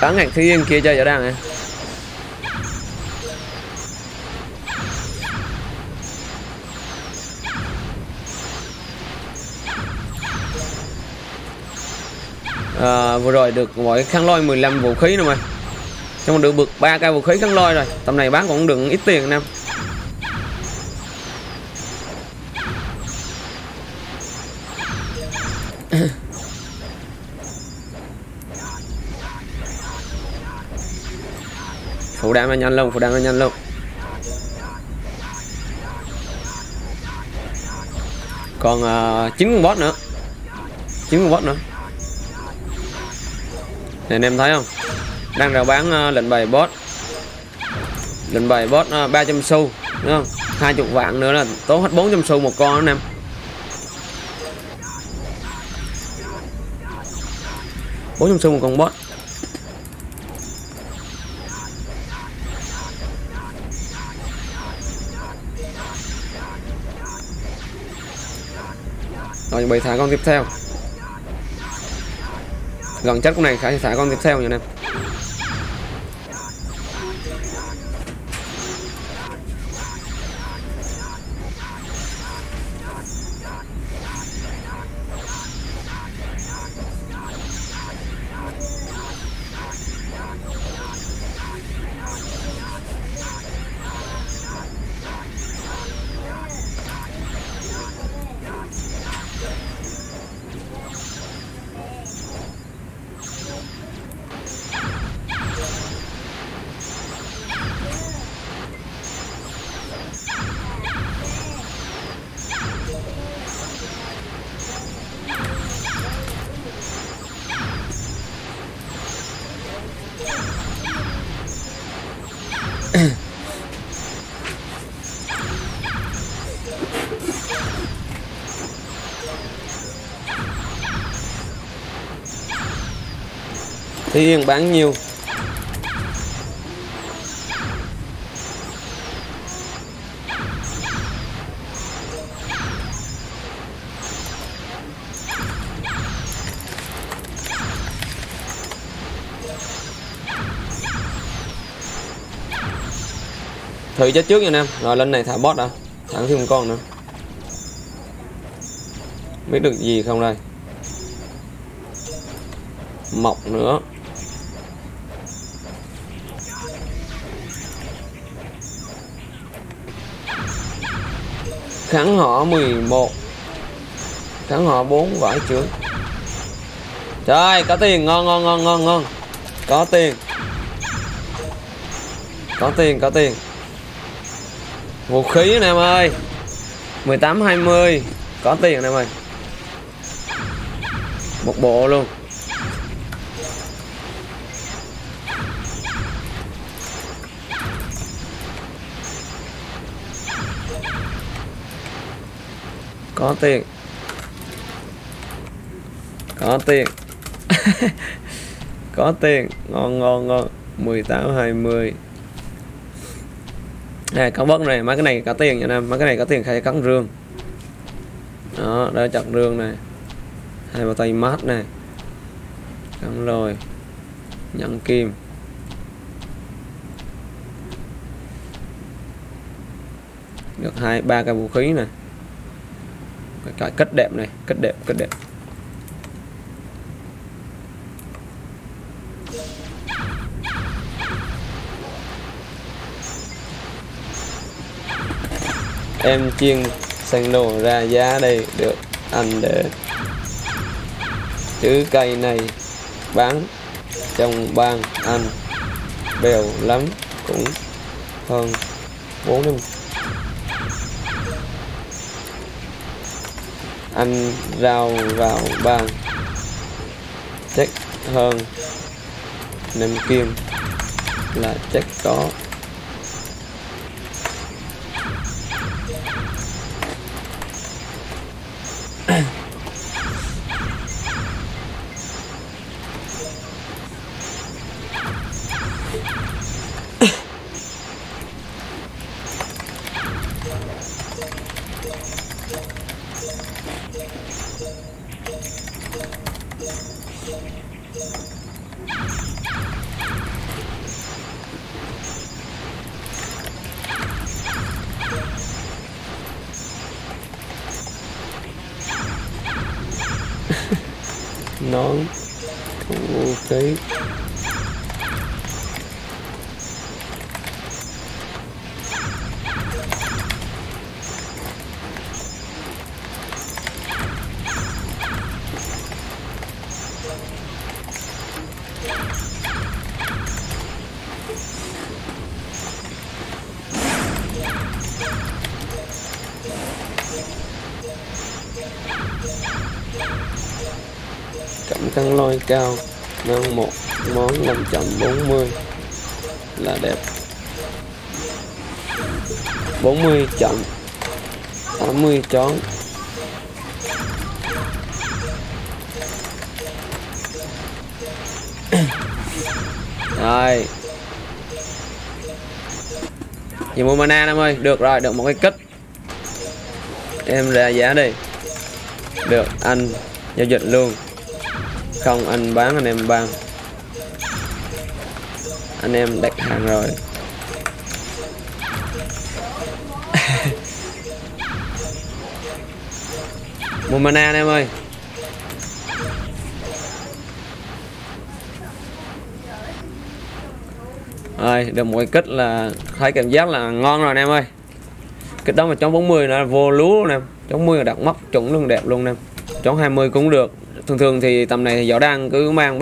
Tán ngạc Thí Yên kia chơi rõ ràng này. Vừa rồi được mỗi kháng lôi 15 vũ khí nữa mà. Cho mình được vượt 3k vũ khí khăn lôi rồi. Tầm này bán cũng đừng ít tiền anh em. Phụ đam nhanh luôn, phụ đam nhanh luôn. Còn 9 con boss nữa, 9 con boss nữa. Này anh em thấy không? Đang rao bán lệnh bài boss. Lệnh bài boss 300 xu, đúng không? 20 vạn nữa là tốn hết 400 xu một con anh em. Bố trong sông một con boss. Rồi bày thả con tiếp theo. Gần chết con này Khải thả con tiếp theo nha anh em. Thí Yên bán nhiều. Thử chết trước nha anh em. Rồi lên này thả boss đã. Thẳng thêm một con nữa. Biết được gì không đây. Mọc nữa. Kháng họ 11, kháng họ 4 vải chữa. Trời, có tiền, ngon ngon ngon ngon ngon. Có tiền, có tiền, có tiền. Vũ khí anh em ơi, 18-20. Có tiền anh em ơi. Một bộ luôn. Có tiền, có tiền. Có tiền, ngon ngon ngon. 18-20 này con bớt này, mấy cái này có tiền nha anh em. Mấy cái này có tiền khai cắn rương. Đó, đã chặt rương này. Hai bao tay mát này. Cắn lồi. Nhẫn kim. Được 2-3 cái vũ khí này. Cái cất đẹp này, cất đẹp, cất đẹp. Em chiên xanh đồ ra giá đây được anh để chứ cây này bán trong bang anh bèo lắm cũng hơn 4 năm. Anh rao vào bàn chắc hơn nem kim là chắc có. Nón vũ khí cân lôi cao nâng một món 540 là đẹp. 40 chọn 80 chón. Rồi. Vì mua mana em ơi, được rồi, được một cái kích. Em ra giá đi. Được, anh giao dịch luôn. Không anh bán, anh em bán. Anh em đặt hàng rồi. Mua mana anh em ơi. Rồi, được một cái kích là thấy cảm giác là ngon rồi anh em ơi. Kích đó mà trống 40 là vô lúa nè, trống 10 là đặt móc chuẩn luôn, đẹp luôn nè. Trống 20 cũng được. Thường thường thì tầm này thì võ đang cứ mang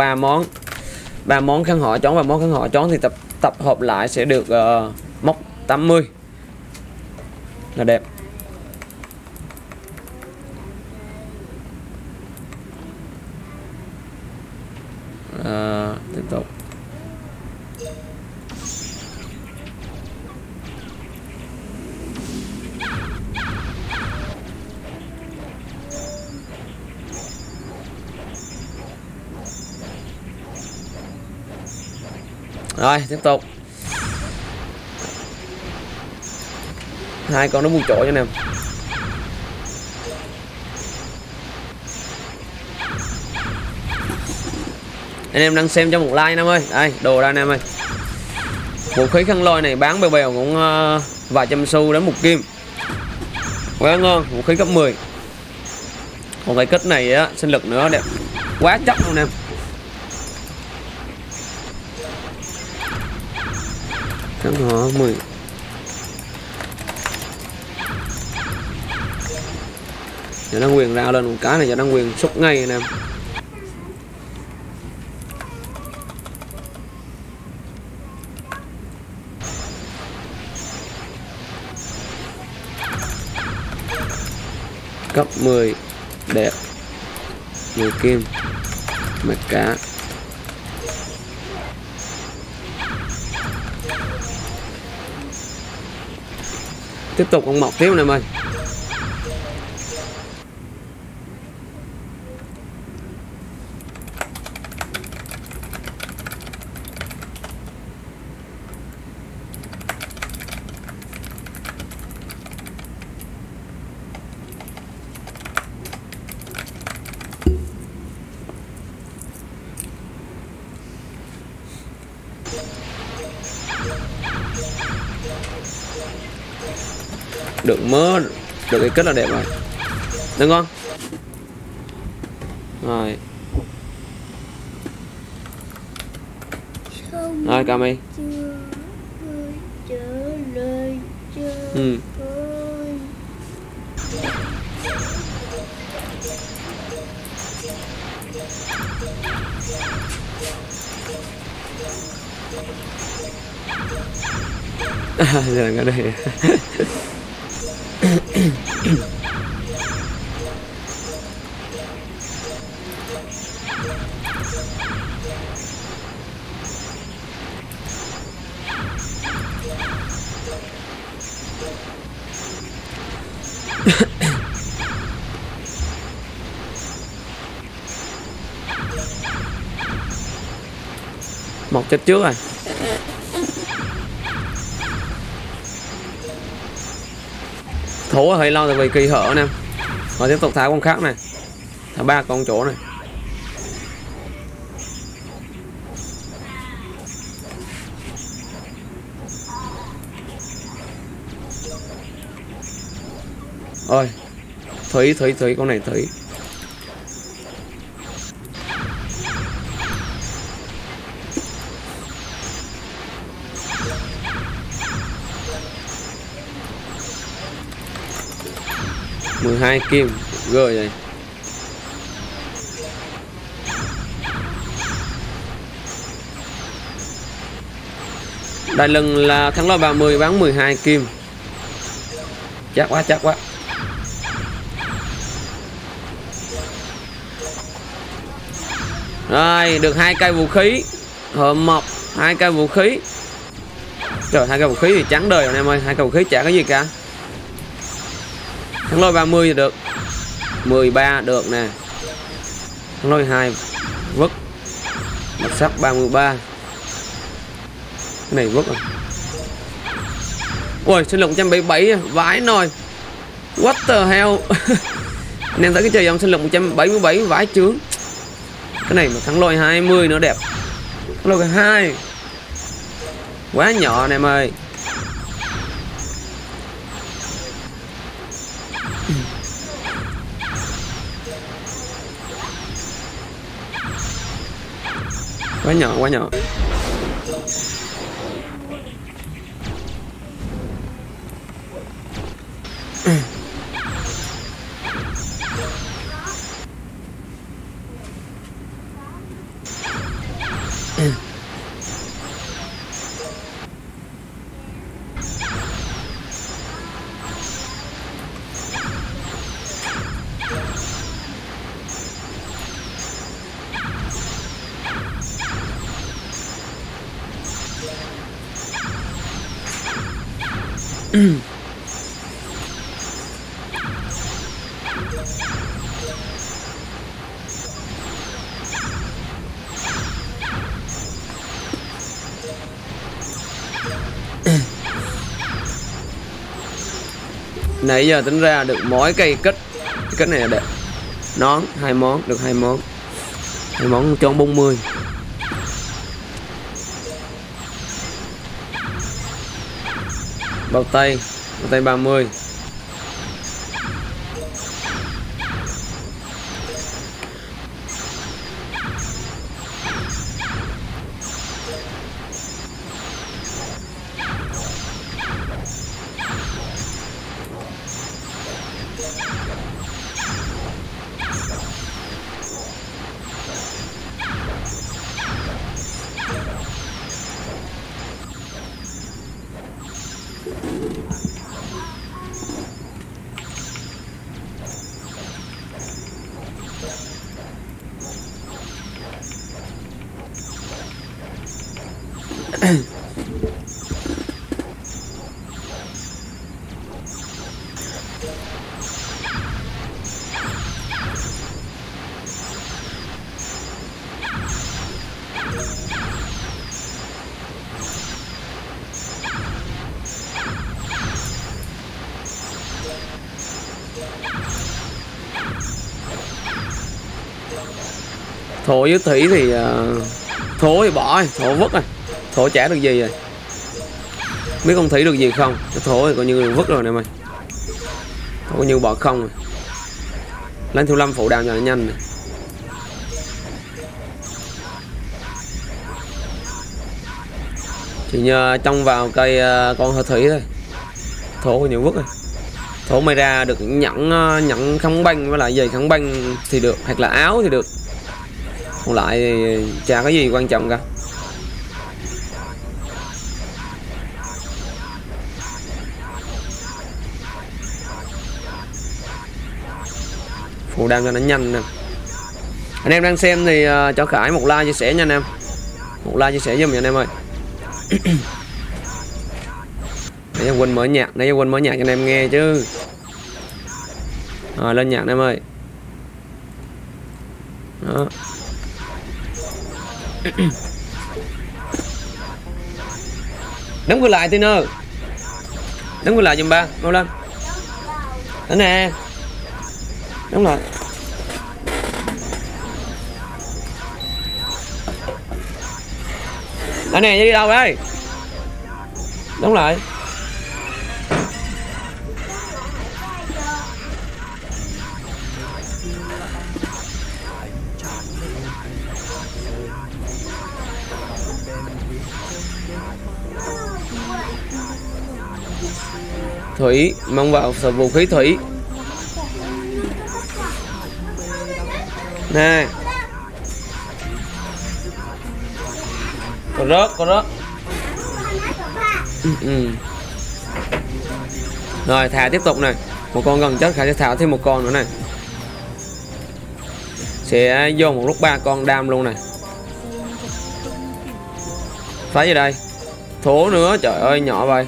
ba món kháng họ trống và món kháng họ trống thì tập hợp lại sẽ được móc 80 là đẹp. Tiếp tục. Rồi, tiếp tục. Hai con nó buông trội cho anh em. Anh em đang xem cho một like anh em ơi. Đây, đồ ra anh em ơi. Vũ khí khăn lôi này bán bèo bèo cũng vài trăm xu đến 1 kim. Quá ngon, vũ khí cấp 10. Còn cái kích này á, sinh lực nữa đẹp. Quá chắc luôn em. Kháng họ 10. Giờ đang quyền rao lên một cái này, giờ đang quyền xúc ngay anh em. Cấp 10 đẹp. 10 kim mặt cá. Tiếp tục con mọc tiếp này mày. Được mớ, được cái kết là đẹp rồi. Được không? Rồi. Rồi, cảm ơn. Giờ ở đây. Một chết trước rồi. Thú hơi lâu rồi vì kỳ hở nè. Rồi tiếp tục thả con khác này. Thả 3 con chỗ này. Ôi. Thủy con này thủy. Hai kim rồi này. Đại lần là kháng lôi 30 bán 12 kim. Chắc quá. Rồi, được 2 cây vũ khí. Hộm mộc, 2 cây vũ khí. Trời, 2 cây vũ khí thì trắng đời rồi em ơi, 2 cây vũ khí chả có gì cả. Thắng lôi 30 thì được. 13 được nè. Thắng lôi 2 vứt. Mặt sắt 33. Cái này vứt rồi. Ôi, sinh lực 177 vãi nồi. What the hell. Anh em thấy cái chơi dòng sinh lực 177 vãi chướng. Cái này mà thắng lôi 20 nữa đẹp. Thắng lôi 2. Quá nhỏ anh em ơi. Quá nhỏ, quá nhỏ. Nãy giờ tính ra được mỗi cây kích. Cái kích này là đẹp. Nón 2 món, được 2 món. 2 món cho 40. Bao tay, bao tay 30. Thổ với thủy thì thổ thì bỏ, thổ vứt rồi. Thổ chả được gì rồi. Biết con thủy được gì không? Thổ thì coi như vứt rồi nè mày. Thổ coi như bỏ không rồi. Lên Thiếu Lâm phụ đào cho nó nhanh này. Chỉ nhờ trong vào cây con hơi thủy thôi. Thổ coi như vứt rồi. Thổ mày ra được nhẫn kháng băng với lại giày kháng băng thì được, hoặc là áo thì được. Còn lại thì chả có gì quan trọng cả. Phụ đam cho nó nhanh nè. Anh em đang xem thì cho Khải một like chia sẻ nha anh em. Một like chia sẻ giùm nha anh em ơi. Nãy quên mở nhạc, nãy quên mở nhạc cho anh em nghe chứ. Rồi lên nhạc anh em ơi. Đó. Đóng cửa lại Tino. Đóng cửa lại giùm ba, mau lên. Đó nè. Đóng lại. Đó nè, đi đâu đây? Đóng lại. Thủy, mong vào sở vũ khí thủy. Nè. Còn rớt, còn rớt. Rồi, thả tiếp tục này. Một con gần chết, Khải sẽ thả thêm một con nữa này. sẽ vô một lúc 3 con đam luôn này. Phá gì đây? Thổ nữa, trời ơi nhỏ vậy.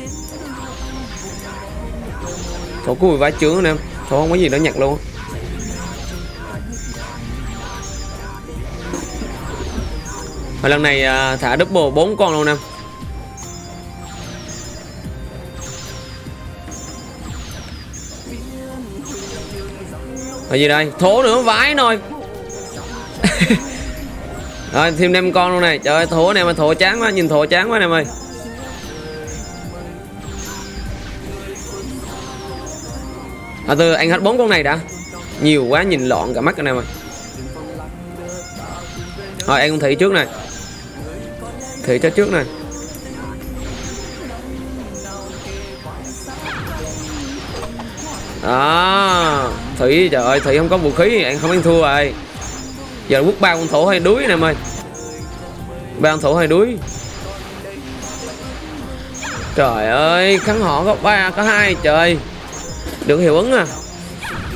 Thổ cuối vái chướng anh em, thổ không có gì đó nhặt luôn. Và lần này thả double 4 con luôn em. Là gì đây? Thổ nữa, vái thôi. Rồi thêm 5 con luôn này. Trời ơi thổ này mà thổ chán quá, nhìn thổ chán quá em ơi. Từ ăn hết 4 con này đã. Nhiều quá nhìn lọn cả mắt anh em ơi. Rồi ăn con thị trước này. Thị cho trước này. Đó. Thủy, trời ơi, Thủy không có vũ khí, anh không ăn thua rồi. Giờ quất 3 con thổ hay đuối nè em ơi. 3 con thổ hay đuối. Trời ơi, kháng họ có 3, có 2, trời. Được hiệu ứng à.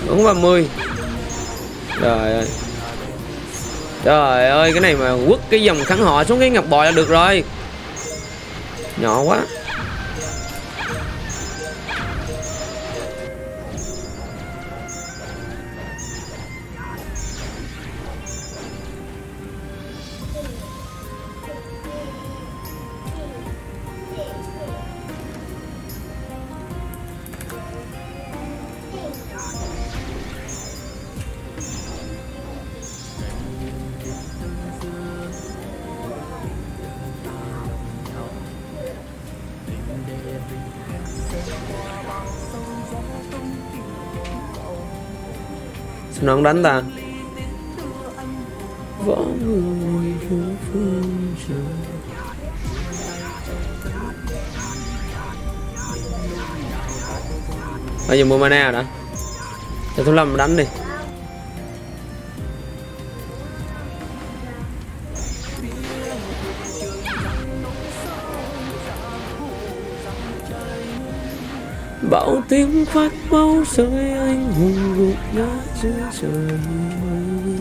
Ứng 30. Trời ơi. Trời ơi, cái này mà quất cái dòng kháng họ xuống cái ngọc bòi là được rồi. Nhỏ quá. Nó không đánh ta. Bây giờ mua mana đã. Cho Thiếu Lâm đánh đi. Bão tiếng phát bao rơi anh hùng gục ngã giữa trời mây.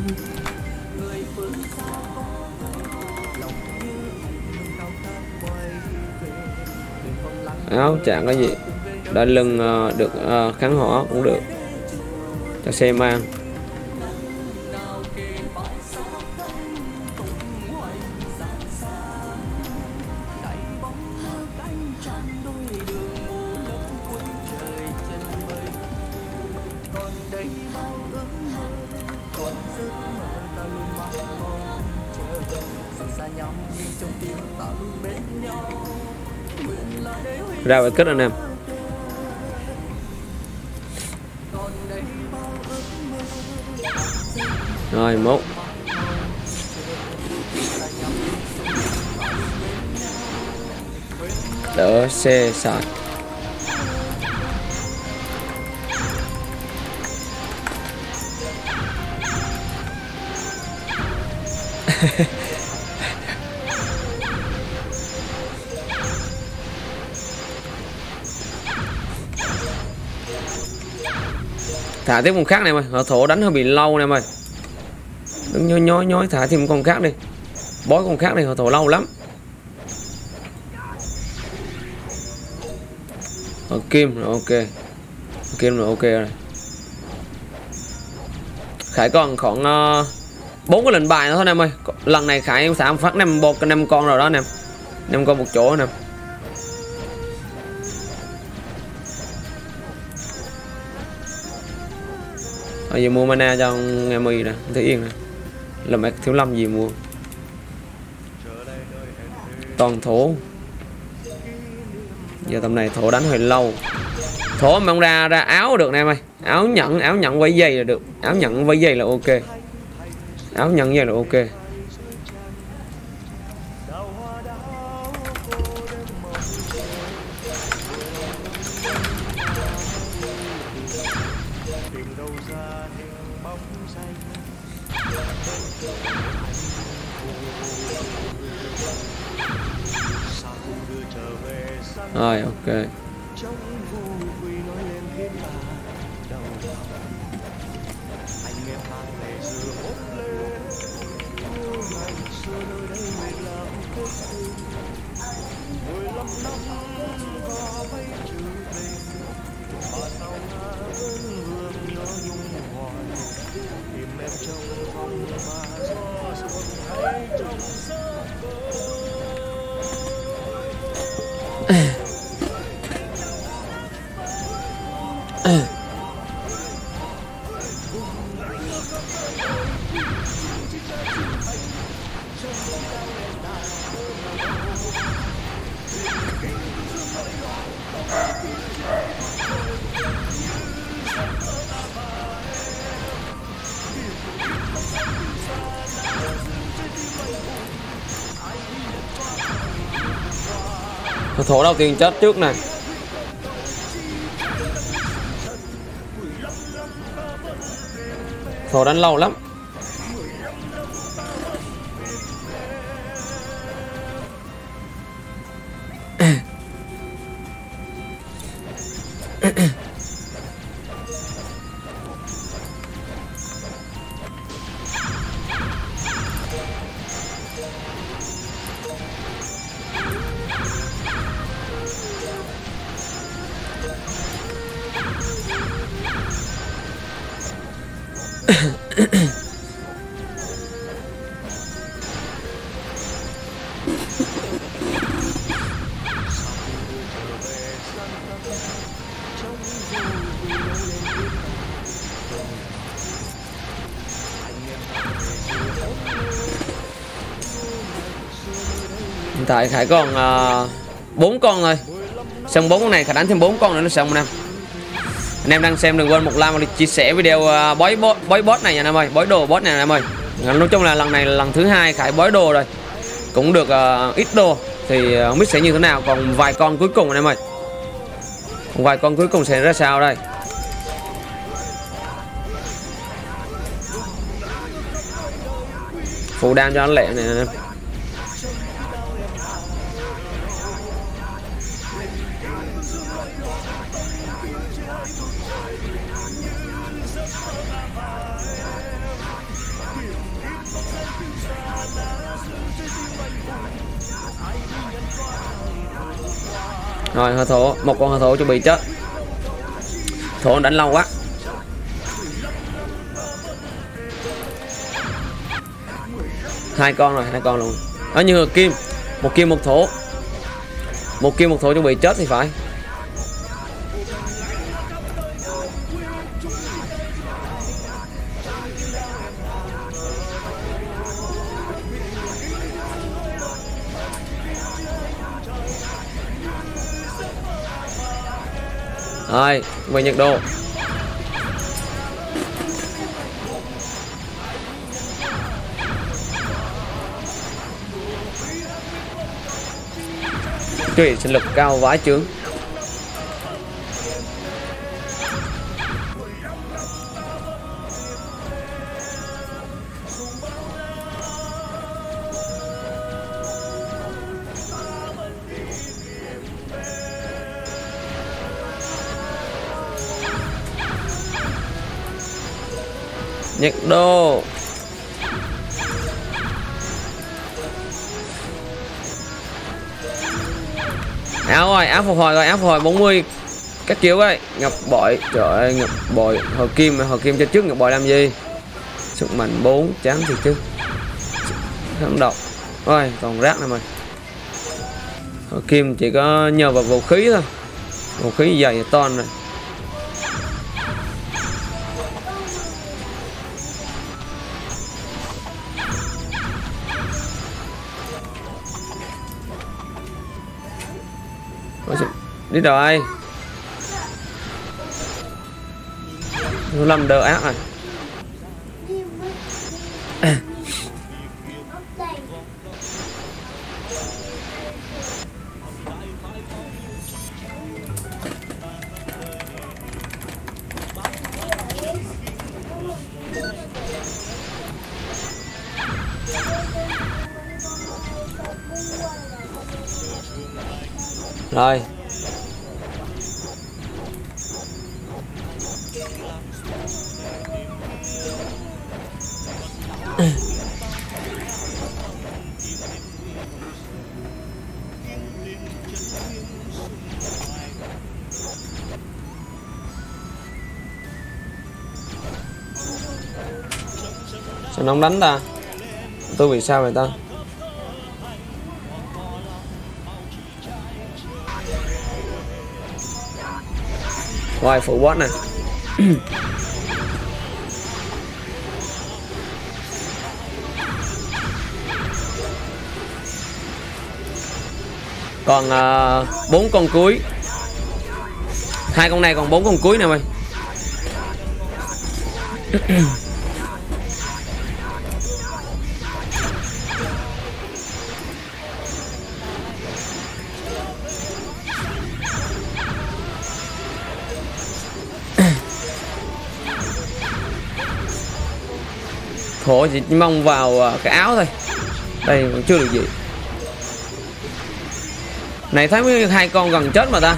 Áo chẳng cái gì, đã lần được kháng họ cũng được, cho xe mang. Ra vậy kết anh em. Rồi một. Đỡ xe sạc. Thả tiếp con khác này em ơi, thổ đánh hơi bị lâu này em ơi. Đừng nhói, thả thêm con khác đi. Bói con khác này họ thổ lâu lắm. Ở kim rồi ok. Ở kim rồi ok rồi. Khải còn khoảng 4 cái lệnh bài nữa thôi em ơi. Lần này Khải em thả phát 5 con rồi đó em. 5 con một chỗ nè. Bây giờ mua mana cho nghe mì nè, Thế Yên nè. Là mẹ Thiếu Lâm gì mua. Toàn thổ. Giờ tầm này thổ đánh hơi lâu. Thổ mà không ra ra áo được nè em ơi. Áo nhẫn vây dây là được. Áo nhẫn vây dây là ok. Áo nhẫn dây là ok. Rồi ok. Thổ đầu tiên chết trước nè. Thổ đánh lâu lắm. Hiện tại Khải còn 4 con thôi. Xong 4 con này Khải đánh thêm 4 con nữa nó xong nè. Anh em đang xem đừng quên một like và chia sẻ video bói bot này nha anh em ơi, bói đồ bot này anh em ơi. Nói chung là lần này là lần thứ 2 Khải bói đồ rồi. Cũng được ít đồ thì không biết sẽ như thế nào, còn vài con cuối cùng anh em ơi. Vài con cuối cùng sẽ ra sao đây? Phụ đam cho anh lẹ này anh em. Rồi hỏa thổ, một con hỏa thổ chuẩn bị chết. Thổ đánh lâu quá. Hai con rồi, hai con luôn. Nó như kim, một kim một thổ. Một kim một thổ chuẩn bị chết thì phải. Rồi, về nhiệt độ. Trời, sinh lực cao vãi chướng. Nhật đô. Áo rồi, áo phục hồi rồi, áo phục hồi 40 các kiểu ấy. Ngọc bội, trời ơi, ngọc bội hồi kim cho trước ngọc bội làm gì? Sức mạnh 4 chán thì chứ. Không độc. Ôi, còn rác này mình. Hồi kim chỉ có nhờ vào vũ khí thôi. Vũ khí dày to rồi. Đi rồi. Thiếu Lâm đỡ ác rồi. Rồi. Sao nó không đánh ta? Tôi bị sao vậy ta? Rồi phụ boss nè. Còn 4 con cuối. Hai con này còn 4 con cuối nè mày. Khổ, chỉ mong vào cái áo thôi. Đây còn chưa được gì. Này thấy hai con gần chết mà ta.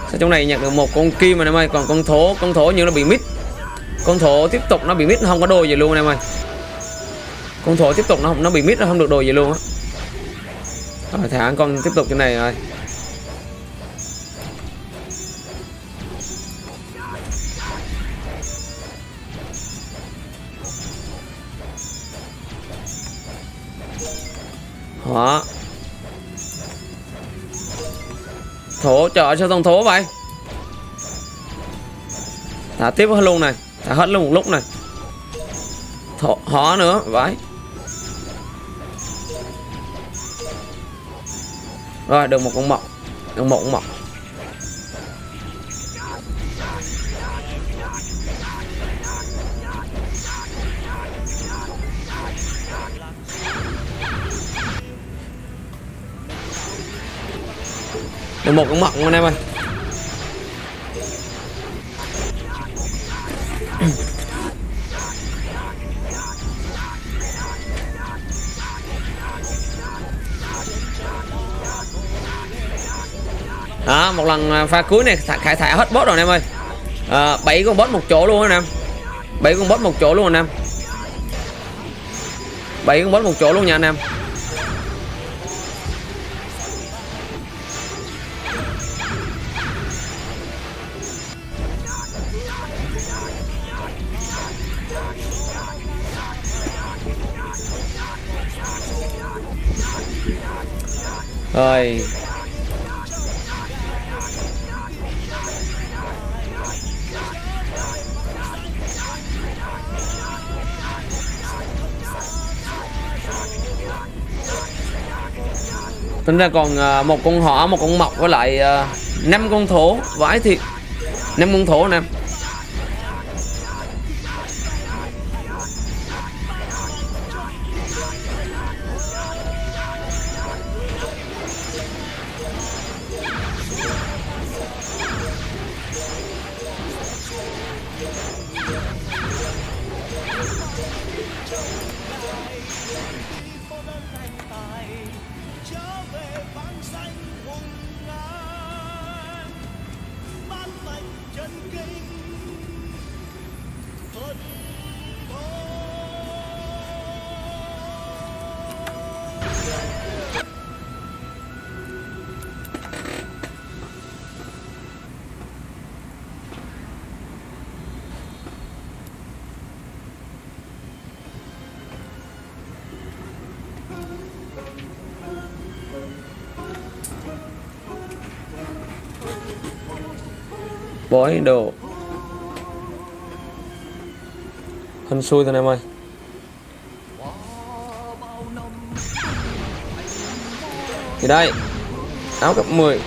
Sao trong này nhặt được một con kim mà em ơi. Còn con thổ như nó bị mít. Con thổ tiếp tục nó bị mít, nó không có đồ gì luôn em ơi. Con thổ tiếp tục nó bị mít, nó không được đồ gì luôn á. Rồi thả con tiếp tục trên này rồi. Đó. Thổ trời sao con thổ vậy? Thả tiếp hết luôn này, thả hết luôn một lúc này. Thổ hó nữa vậy. Rồi được một con mọc, được một con mọc. Được một con mọc anh em ơi. Đó, một lần pha cuối này Khải thả hết boss rồi anh em ơi. 7 con boss một chỗ luôn anh em. 7 con boss một chỗ luôn anh em. 7 con boss một chỗ luôn nha anh em. Rồi tính ra còn một con hỏa, một con mọc với lại 5 con thổ. Vãi thiệt, 5 con thổ nè. Bói đồ hên xui thôi em ơi. Thì đây áo cấp 10,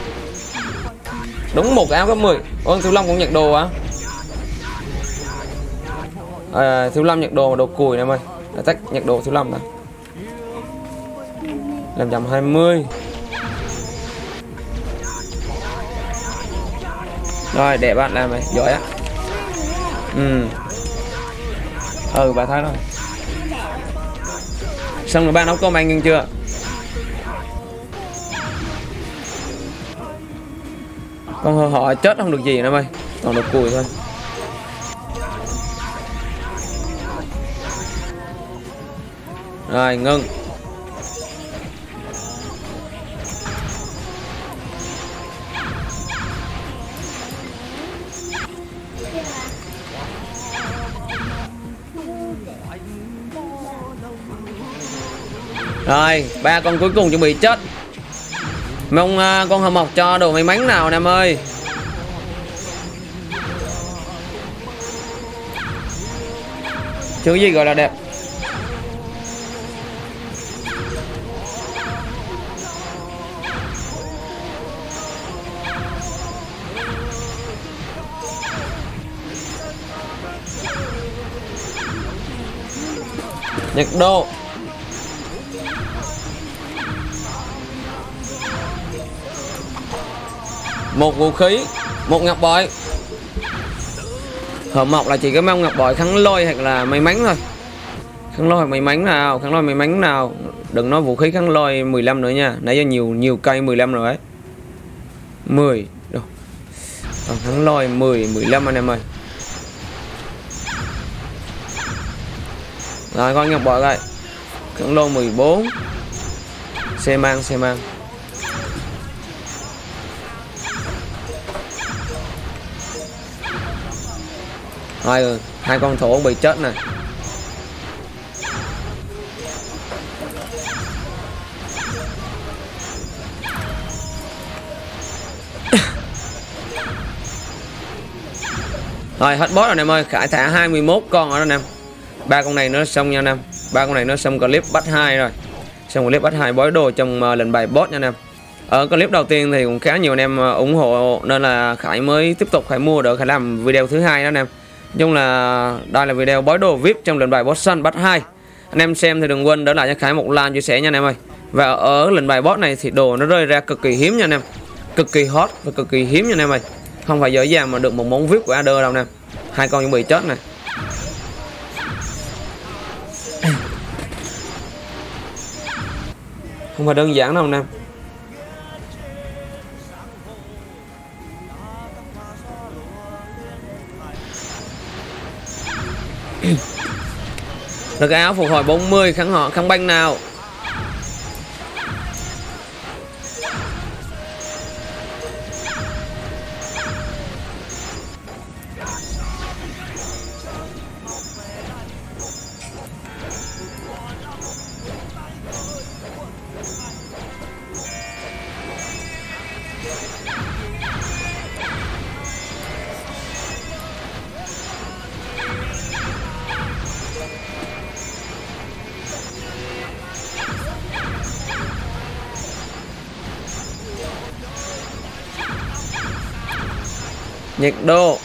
đúng một áo cấp 10. Ôi Thiếu Lâm cũng nhặt đồ hả? Thiếu Lâm nhặt đồ mà đồ cùi em ơi. Để tách nhặt đồ Thiếu Lâm này. Làm 120. Rồi để bạn làm này, giỏi á. Ừ bà thấy rồi. Xong rồi bạn nấu cơm anh nhưng chưa? Con họ chết không được gì nữa mày, toàn được cùi thôi. Rồi ngưng. Rồi, ba con cuối cùng chuẩn bị chết. Mong con hầm mọc cho đồ may mắn nào Nam ơi. Chứ gì gọi là đẹp. Nhật đô. Một vũ khí, một ngọc bội. Hở mọc là chỉ cái mong ngọc bội kháng lôi hoặc là may mắn thôi. Kháng lôi hoặc may mắn nào, kháng lôi may mắn nào. Đừng nói vũ khí kháng lôi 15 nữa nha. Nãy giờ nhiều cây 15 rồi đấy. 10. Đâu. Kháng lôi 10, 15 anh em ơi. Rồi coi ngọc bội rồi. Kháng lôi 14. Xe mang. Rồi, hai con thổ bị chết nè. Rồi hết boss rồi em ơi, Khải thả 21 con ở đó em. Ba con này nó xong nha em. Ba con này nó xong clip bắt 2 rồi. Xong clip bắt 2 bói đồ trong lệnh bài boss nha em. Ở clip đầu tiên thì cũng khá nhiều anh em ủng hộ nên là Khải mới tiếp tục Khải mua được, Khải làm video thứ 2 đó em. Chung là đây là video bói đồ VIP trong lệnh bài boss săn bắt 2. Anh em xem thì đừng quên để lại cho Khải một like chia sẻ nha anh em ơi. Và ở lệnh bài boss này thì đồ nó rơi ra cực kỳ hiếm nha anh em. Cực kỳ hot và cực kỳ hiếm nha anh em ơi. Không phải dễ dàng mà được một món VIP của Ader đâu nè. Hai con chuẩn bị chết nè. Không phải đơn giản đâu nè. Được áo phục hồi 40, kháng họ kháng banh nào. Nhiệt độ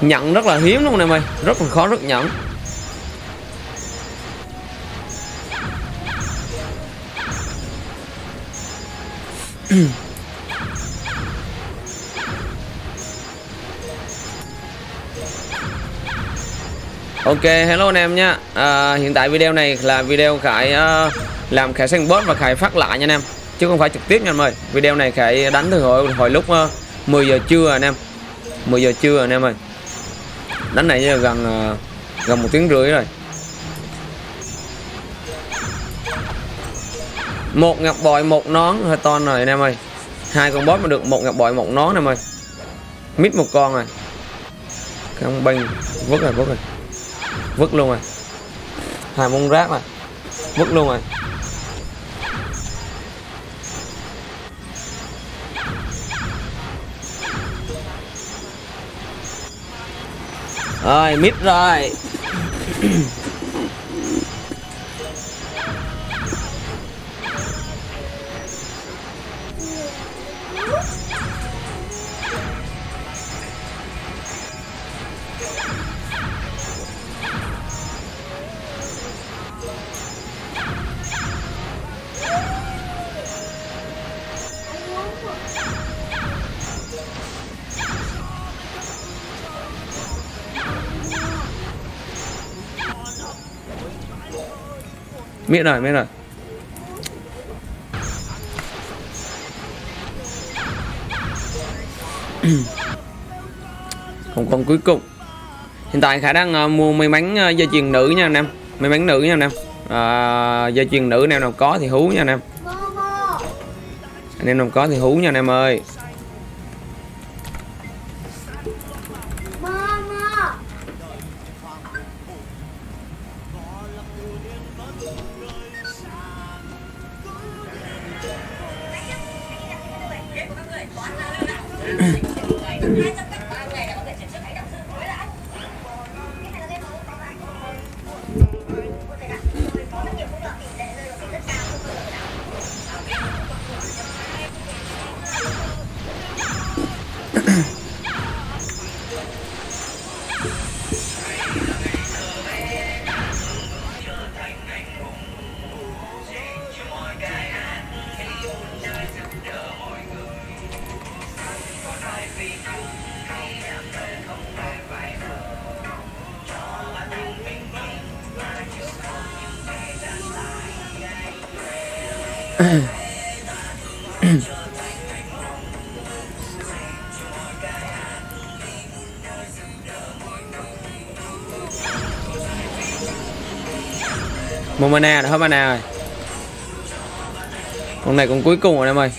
nhận rất là hiếm luôn nè mày, rất là khó, rất nhận. Ok, hello anh em nha. Hiện tại video này là video Khải làm Khải săn boss và Khải phát lại nha anh em, chứ không phải trực tiếp nha anh ơi. Video này Khải đánh từ hồi lúc 10 giờ trưa anh em. 10 giờ trưa anh em ơi. Đánh này giờ gần 1 tiếng rưỡi rồi. Một ngọc bội, một nón hơi to rồi anh em ơi. Hai con boss mà được một ngọc bội, một nón anh em ơi. Mít một con rồi. Con binh vứt rồi. Vứt luôn rồi. Hai món rác rồi. Vứt luôn rồi. Rồi, mít rồi. Miết rồi. Còn con cuối cùng. Hiện tại Khải đang mua may mắn dây chuyền nữ nha anh em. May mắn nữ nha anh em. Dây chuyền nữ nào có thì hú nha anh em. Anh em nào có thì hú nha anh em ơi. Một mana đã hết mana rồi. Con này con cuối cùng rồi em ơi.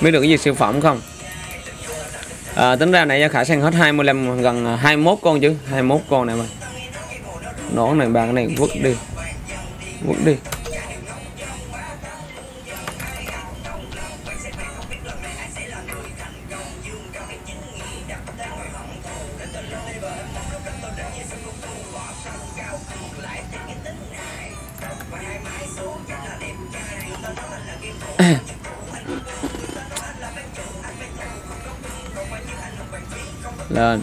Biết được cái gì siêu phẩm không? À, tính ra nãy Khải sang hết 25, gần 21 con chứ, 21 con này em ơi. Nổ này bạn này vứt đi. Vứt đi. Lên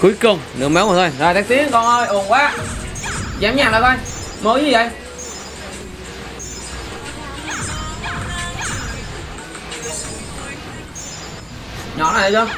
cuối cùng nửa máu rồi thôi. Rồi Đạt Tiến con ơi, ồn quá, giảm nhạc lại coi. Mới gì vậy? Nhỏ này chưa?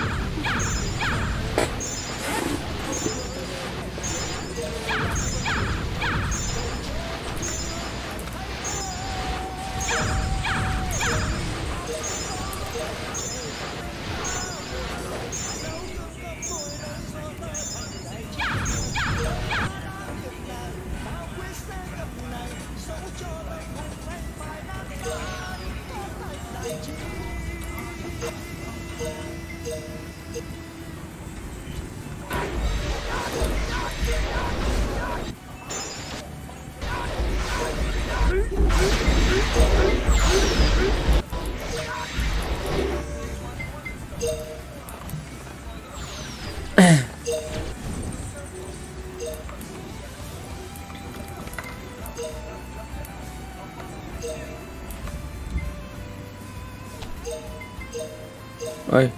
Ơi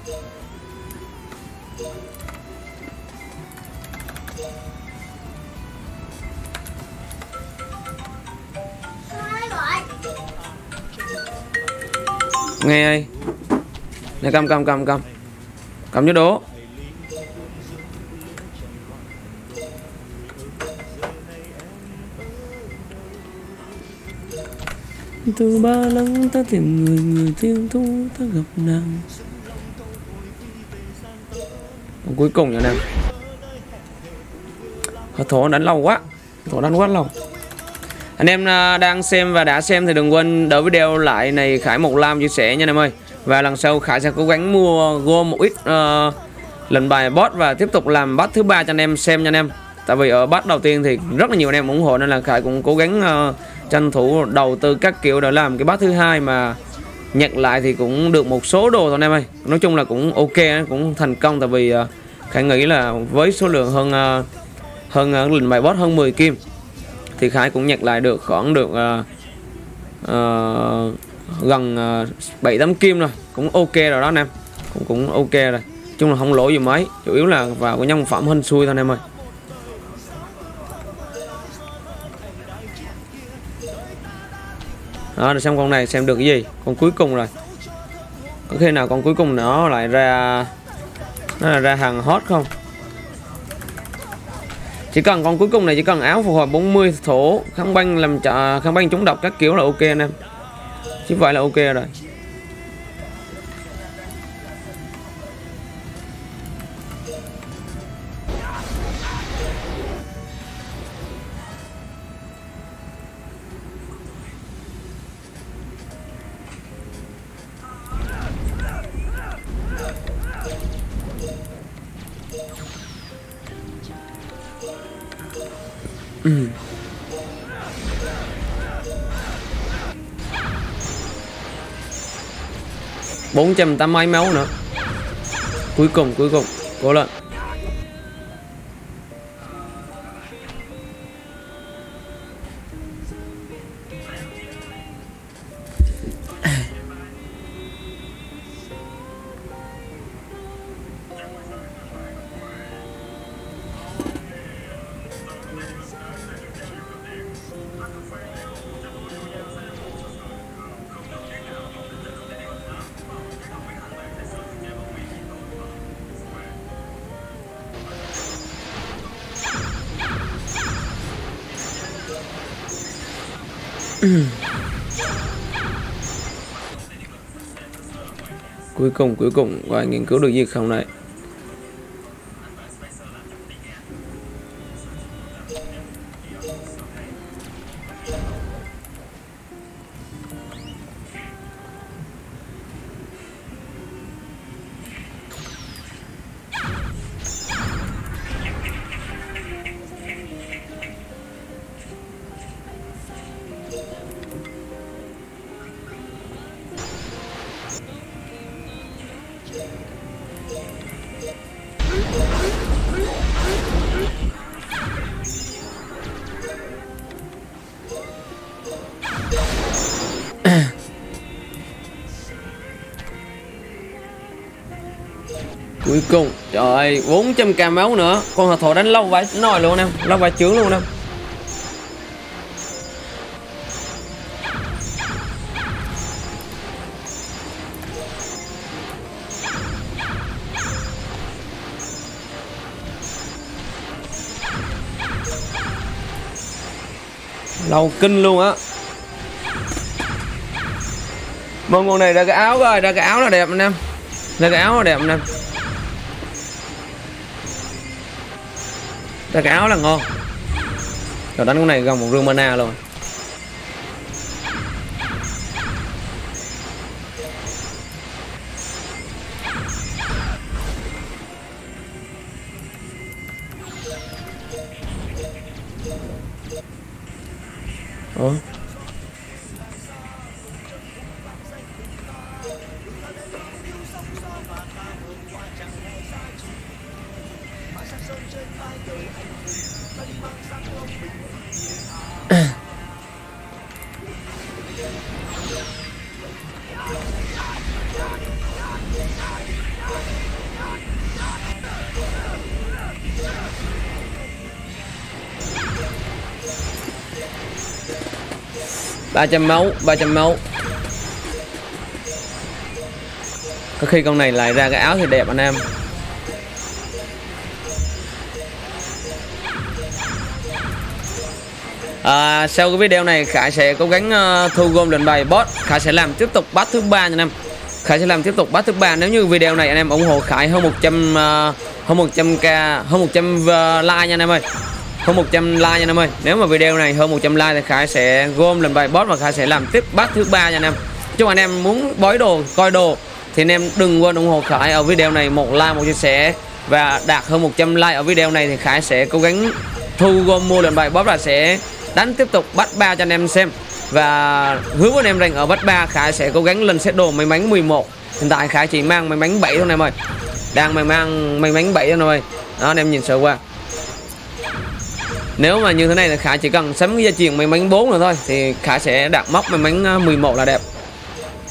nghe ơi, này cầm cho đố. Từ ba lắng ta tìm người, người tiêu thú ta gặp nàng. Cuối cùng nha anh em. Thổ đánh lâu quá, thổ đánh quá lâu. Anh em đang xem và đã xem thì đừng quên đỡ video lại này Khải một like chia sẻ nha anh em ơi. Và lần sau Khải sẽ cố gắng mua gom một ít lần bài boss và tiếp tục làm boss thứ 3 cho anh em xem nha anh em. Tại vì ở boss đầu tiên thì rất là nhiều anh em ủng hộ nên là Khải cũng cố gắng tranh thủ đầu tư các kiểu để làm cái boss thứ 2 mà nhận lại thì cũng được một số đồ thôi anh em ơi. Nói chung là cũng ok, cũng thành công. Tại vì Khải nghĩ là với số lượng hơn lệnh bài boss hơn 10 kim thì Khải cũng nhận lại được khoảng được gần 7-8 kim rồi, cũng ok rồi đó anh em. cũng ok rồi, chung là không lỗ gì mấy, chủ yếu là vào cái nhân phẩm hên xui thôi anh em ơi. Đó, rồi xem con này xem được cái gì, con cuối cùng rồi. Có khi nào con cuối cùng nó lại ra, nó là ra hàng hot không? Chỉ cần con cuối cùng này, chỉ cần áo phục hồi 40 thổ, kháng băng làm kháng băng chống độc các kiểu là ok anh em. Chứ vậy là ok rồi. Bốn trăm tám mấy máu nữa, cuối cùng cố lên. Cuối cùng và nghiên cứu được gì không này? Cuối cùng, trời ơi, 400k máu nữa. Con hạt thổ đánh lâu vậy, nồi luôn em, lâu vậy chướng luôn em. Lâu kinh luôn á. Mọi con này ra cái áo rồi, ra cái áo là đẹp anh em. Ra cái áo là ngon. Rồi đánh con này gần một rương mana luôn. Ủa? ba trăm máu. Có khi con này lại ra cái áo thì đẹp anh em. À, sau cái video này Khải sẽ cố gắng thu gom lệnh bài boss. Khải sẽ làm tiếp tục batch thứ 3 nha anh em. Nếu như video này anh em ủng hộ Khải hơn 100 like nha anh em ơi. Hơn 100 like nha anh em ơi. Nếu mà video này hơn 100 like thì Khải sẽ gom lệnh bài boss và Khải sẽ làm tiếp batch thứ 3 nha anh em. Chúc anh em muốn bói đồ, coi đồ thì anh em đừng quên ủng hộ Khải ở video này, một like, một chia sẻ, và đạt hơn 100 like ở video này thì Khải sẽ cố gắng thu gom mua lệnh bài boss và sẽ đánh tiếp tục bắt 3 cho anh em xem. Và hứa với anh em rằng ở bắt 3 Khải sẽ cố gắng lên set đồ may mắn 11. Hiện tại Khải chỉ mang may mắn 7 thôi anh em ơi. Đang mang may mắn 7 thôi anh em ơi. Đó anh em nhìn sơ qua. Nếu mà như thế này thì Khải chỉ cần sắm cái dây chuyền may mắn 4 nữa thôi thì Khải sẽ đạt mốc may mắn 11 là đẹp.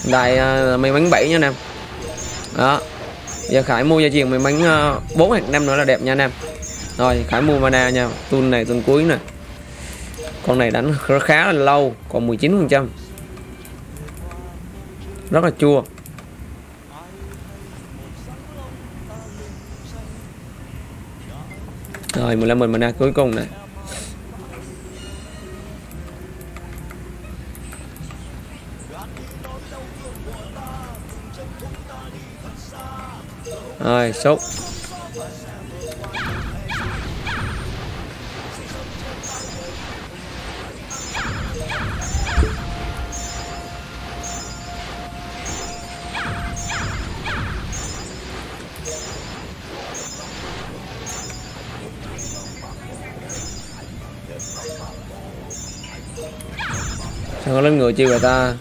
Hiện tại may mắn 7 nha anh em. Đó. Giờ Khải mua gia truyền mình bánh 4 hoặc 5 nữa là đẹp nha anh em. Rồi Khải mua mana nha, tuần này tuần cuối nè. Con này đánh khá là lâu, còn 19%. Rất là chua. Rồi 15 mình mana cuối cùng này. Rồi sốt. Sao nó lên ngựa chiều vậy ta?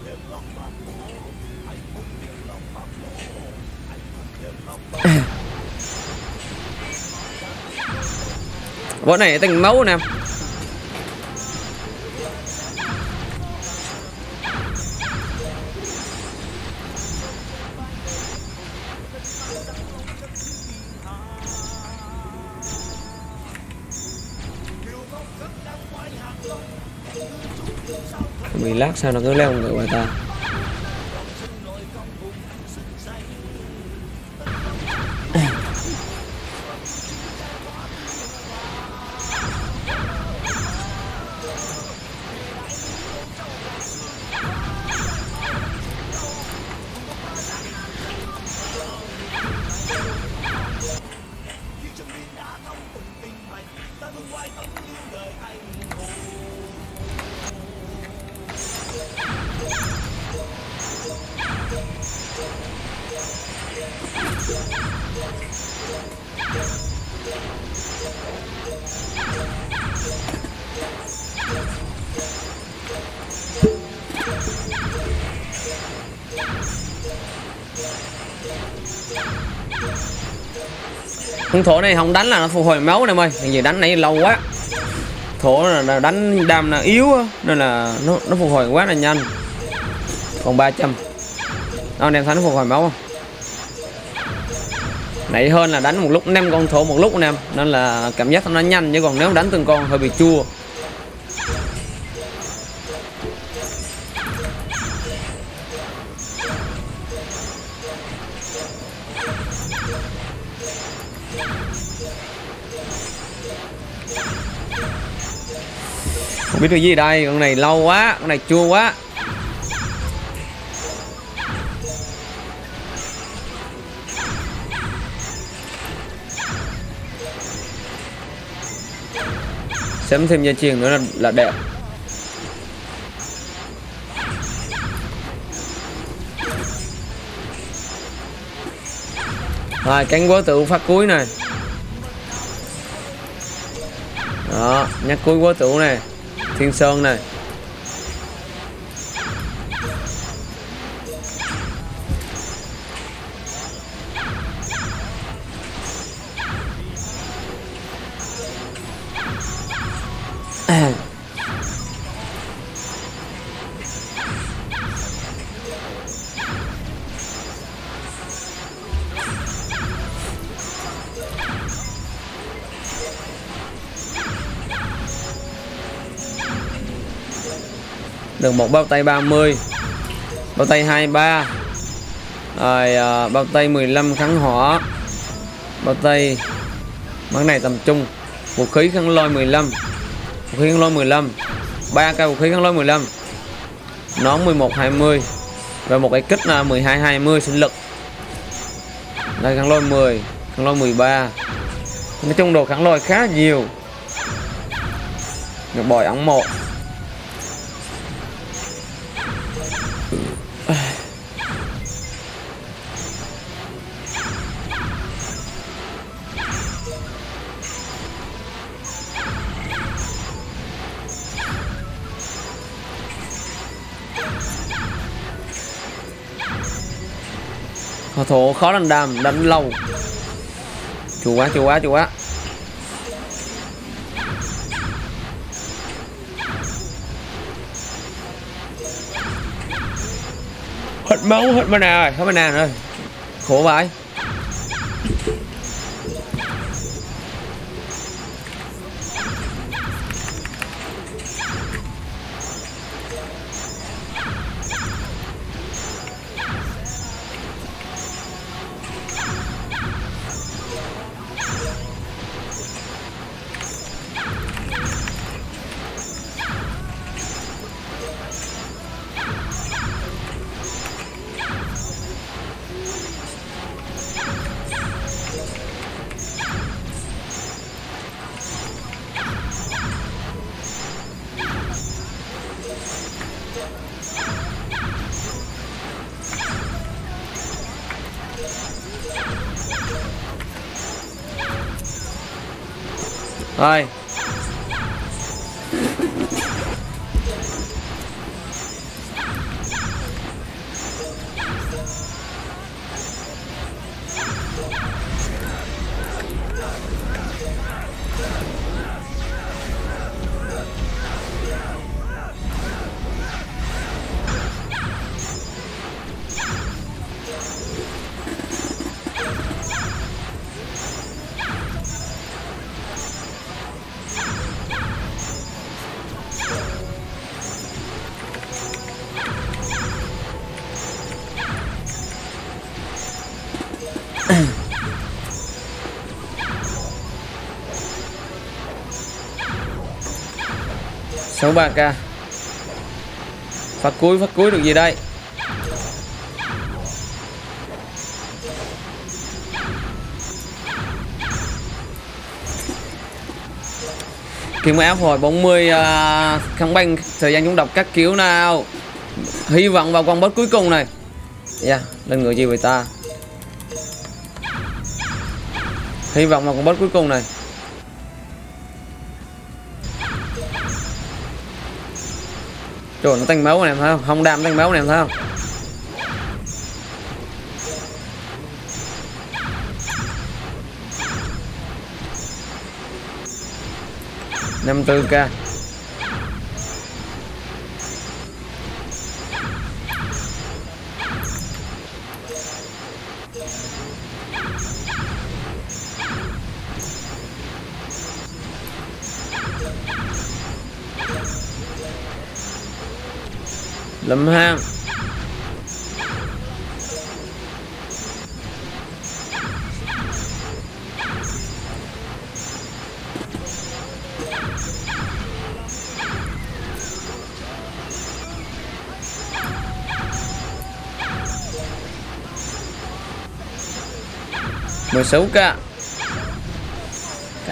Bộ này tính máu nè. Bị lát sao nó cứ leo người ngoài ta. Con thổ này không đánh là nó phục hồi máu em ơi, vì đánh nãy lâu quá. Thổ là đánh đam là yếu nên là nó phục hồi quá là nhanh. Còn 300. Anh em thấy nó phục hồi máu không? Nãy hơn là đánh một lúc 5 con thổ một lúc anh em, nên là cảm giác nó nhanh, chứ còn nếu đánh từng con hơi bị chua. Không biết cái gì đây, con này lâu quá, con này chua quá. Xem thêm gia truyền nữa là đẹp. Rồi cánh quá tựu phát cuối này. Đó, nhắc cuối quá tựu này. Thiên sơn này. Được một bao tay 30, bao tay 23, rồi bao tay 15 kháng hỏa, bao tay món này tầm trung, vũ khí kháng lôi 15, vũ khí kháng lôi 15, 3 cây vũ khí kháng lôi 15, nón 11 20, và một cái kích là 12 20 sinh lực. Đây kháng lôi 10, kháng lôi 13. Nói chung đồ kháng lôi khá nhiều. Được bòi ống 1. Thổ khó đánh đàm, đánh lâu. Chù quá. Hết máu, hết mana rồi, khổ vậy. Rồi. $63k. Phát cuối được gì đây? Kiếm áo hồi 40 kháng banh thời gian chúng đọc các kiểu nào. Hy vọng vào con boss cuối cùng này. Yeah, lên ngựa gì vậy ta? Hy vọng vào con boss cuối cùng này. Trời, nó tanh máu này em thấy không? Không đam tanh máu này em thấy không? $54k. Lâm hang. $16k.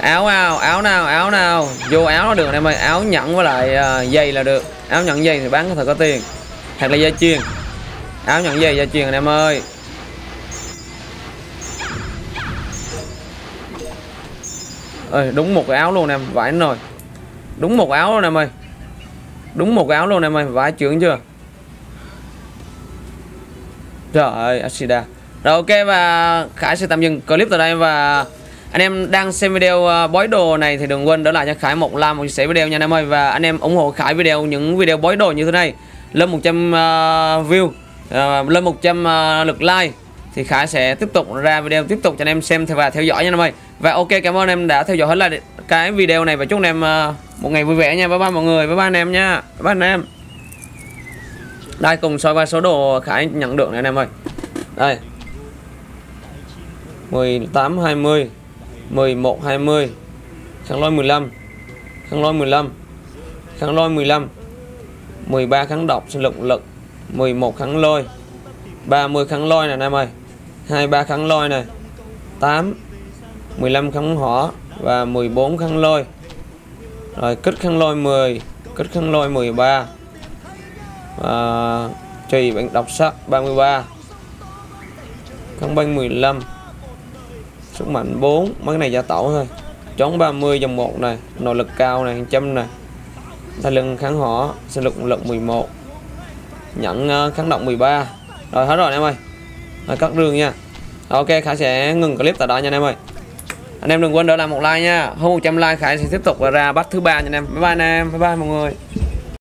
Áo nào vô áo nó được em ơi, áo nhẫn với lại dây là được. Áo nhẫn dây thì bán có thể có tiền. Thật là gia truyền. Áo nhận về gia truyền anh em ơi. Ơi đúng một cái áo luôn em, vãi rồi. Đúng một áo luôn em ơi. Đúng một áo luôn em ơi, vãi trưởng chưa? Trời ơi, Asida. Rồi ok, và Khải sẽ tạm dừng clip tại đây, và anh em đang xem video bói đồ này thì đừng quên để lại cho Khải một like, một chia sẻ video nha anh em ơi, và anh em ủng hộ Khải video những video bói đồ như thế này. Lên 100 view, lên 100 lượt like thì Khải sẽ tiếp tục ra video tiếp tục cho anh em xem và theo dõi nha anh em ơi. Và ok, cảm ơn anh em đã theo dõi hết lại cái video này, và chúc anh em một ngày vui vẻ nha. Bye bye mọi người, bye bye anh em nha. Bye bye anh em. Đây, cùng soi qua số đồ Khải nhận được này anh em ơi. Đây. 18 20, 11 20, kháng lôi 15, kháng lôi 15, kháng lôi 15. 13 kháng độc sinh lực, 11 kháng lôi, 30 kháng lôi này anh em ơi, 23 kháng lôi này, 8, 15 kháng hỏa và 14 kháng lôi. Rồi kích kháng lôi 10, kích kháng lôi 13, trùy bệnh độc sắc 33, kháng banh 15, sức mạnh 4, mấy cái này giả tẩu thôi, chống 30 dòng 1 này, nội lực cao này, 100 này. Thà lưng kháng hỏa, sinh lực 11, nhận kháng động 13. Rồi hết rồi anh em ơi. Rồi cắt rương nha. Rồi, ok, Khải sẽ ngừng clip tại đó nha anh em ơi. Anh em đừng quên để lại một like nha. Hơn 100 like Khải sẽ tiếp tục ra bắt thứ ba nha anh em. Bye bye anh em, bye bye mọi người.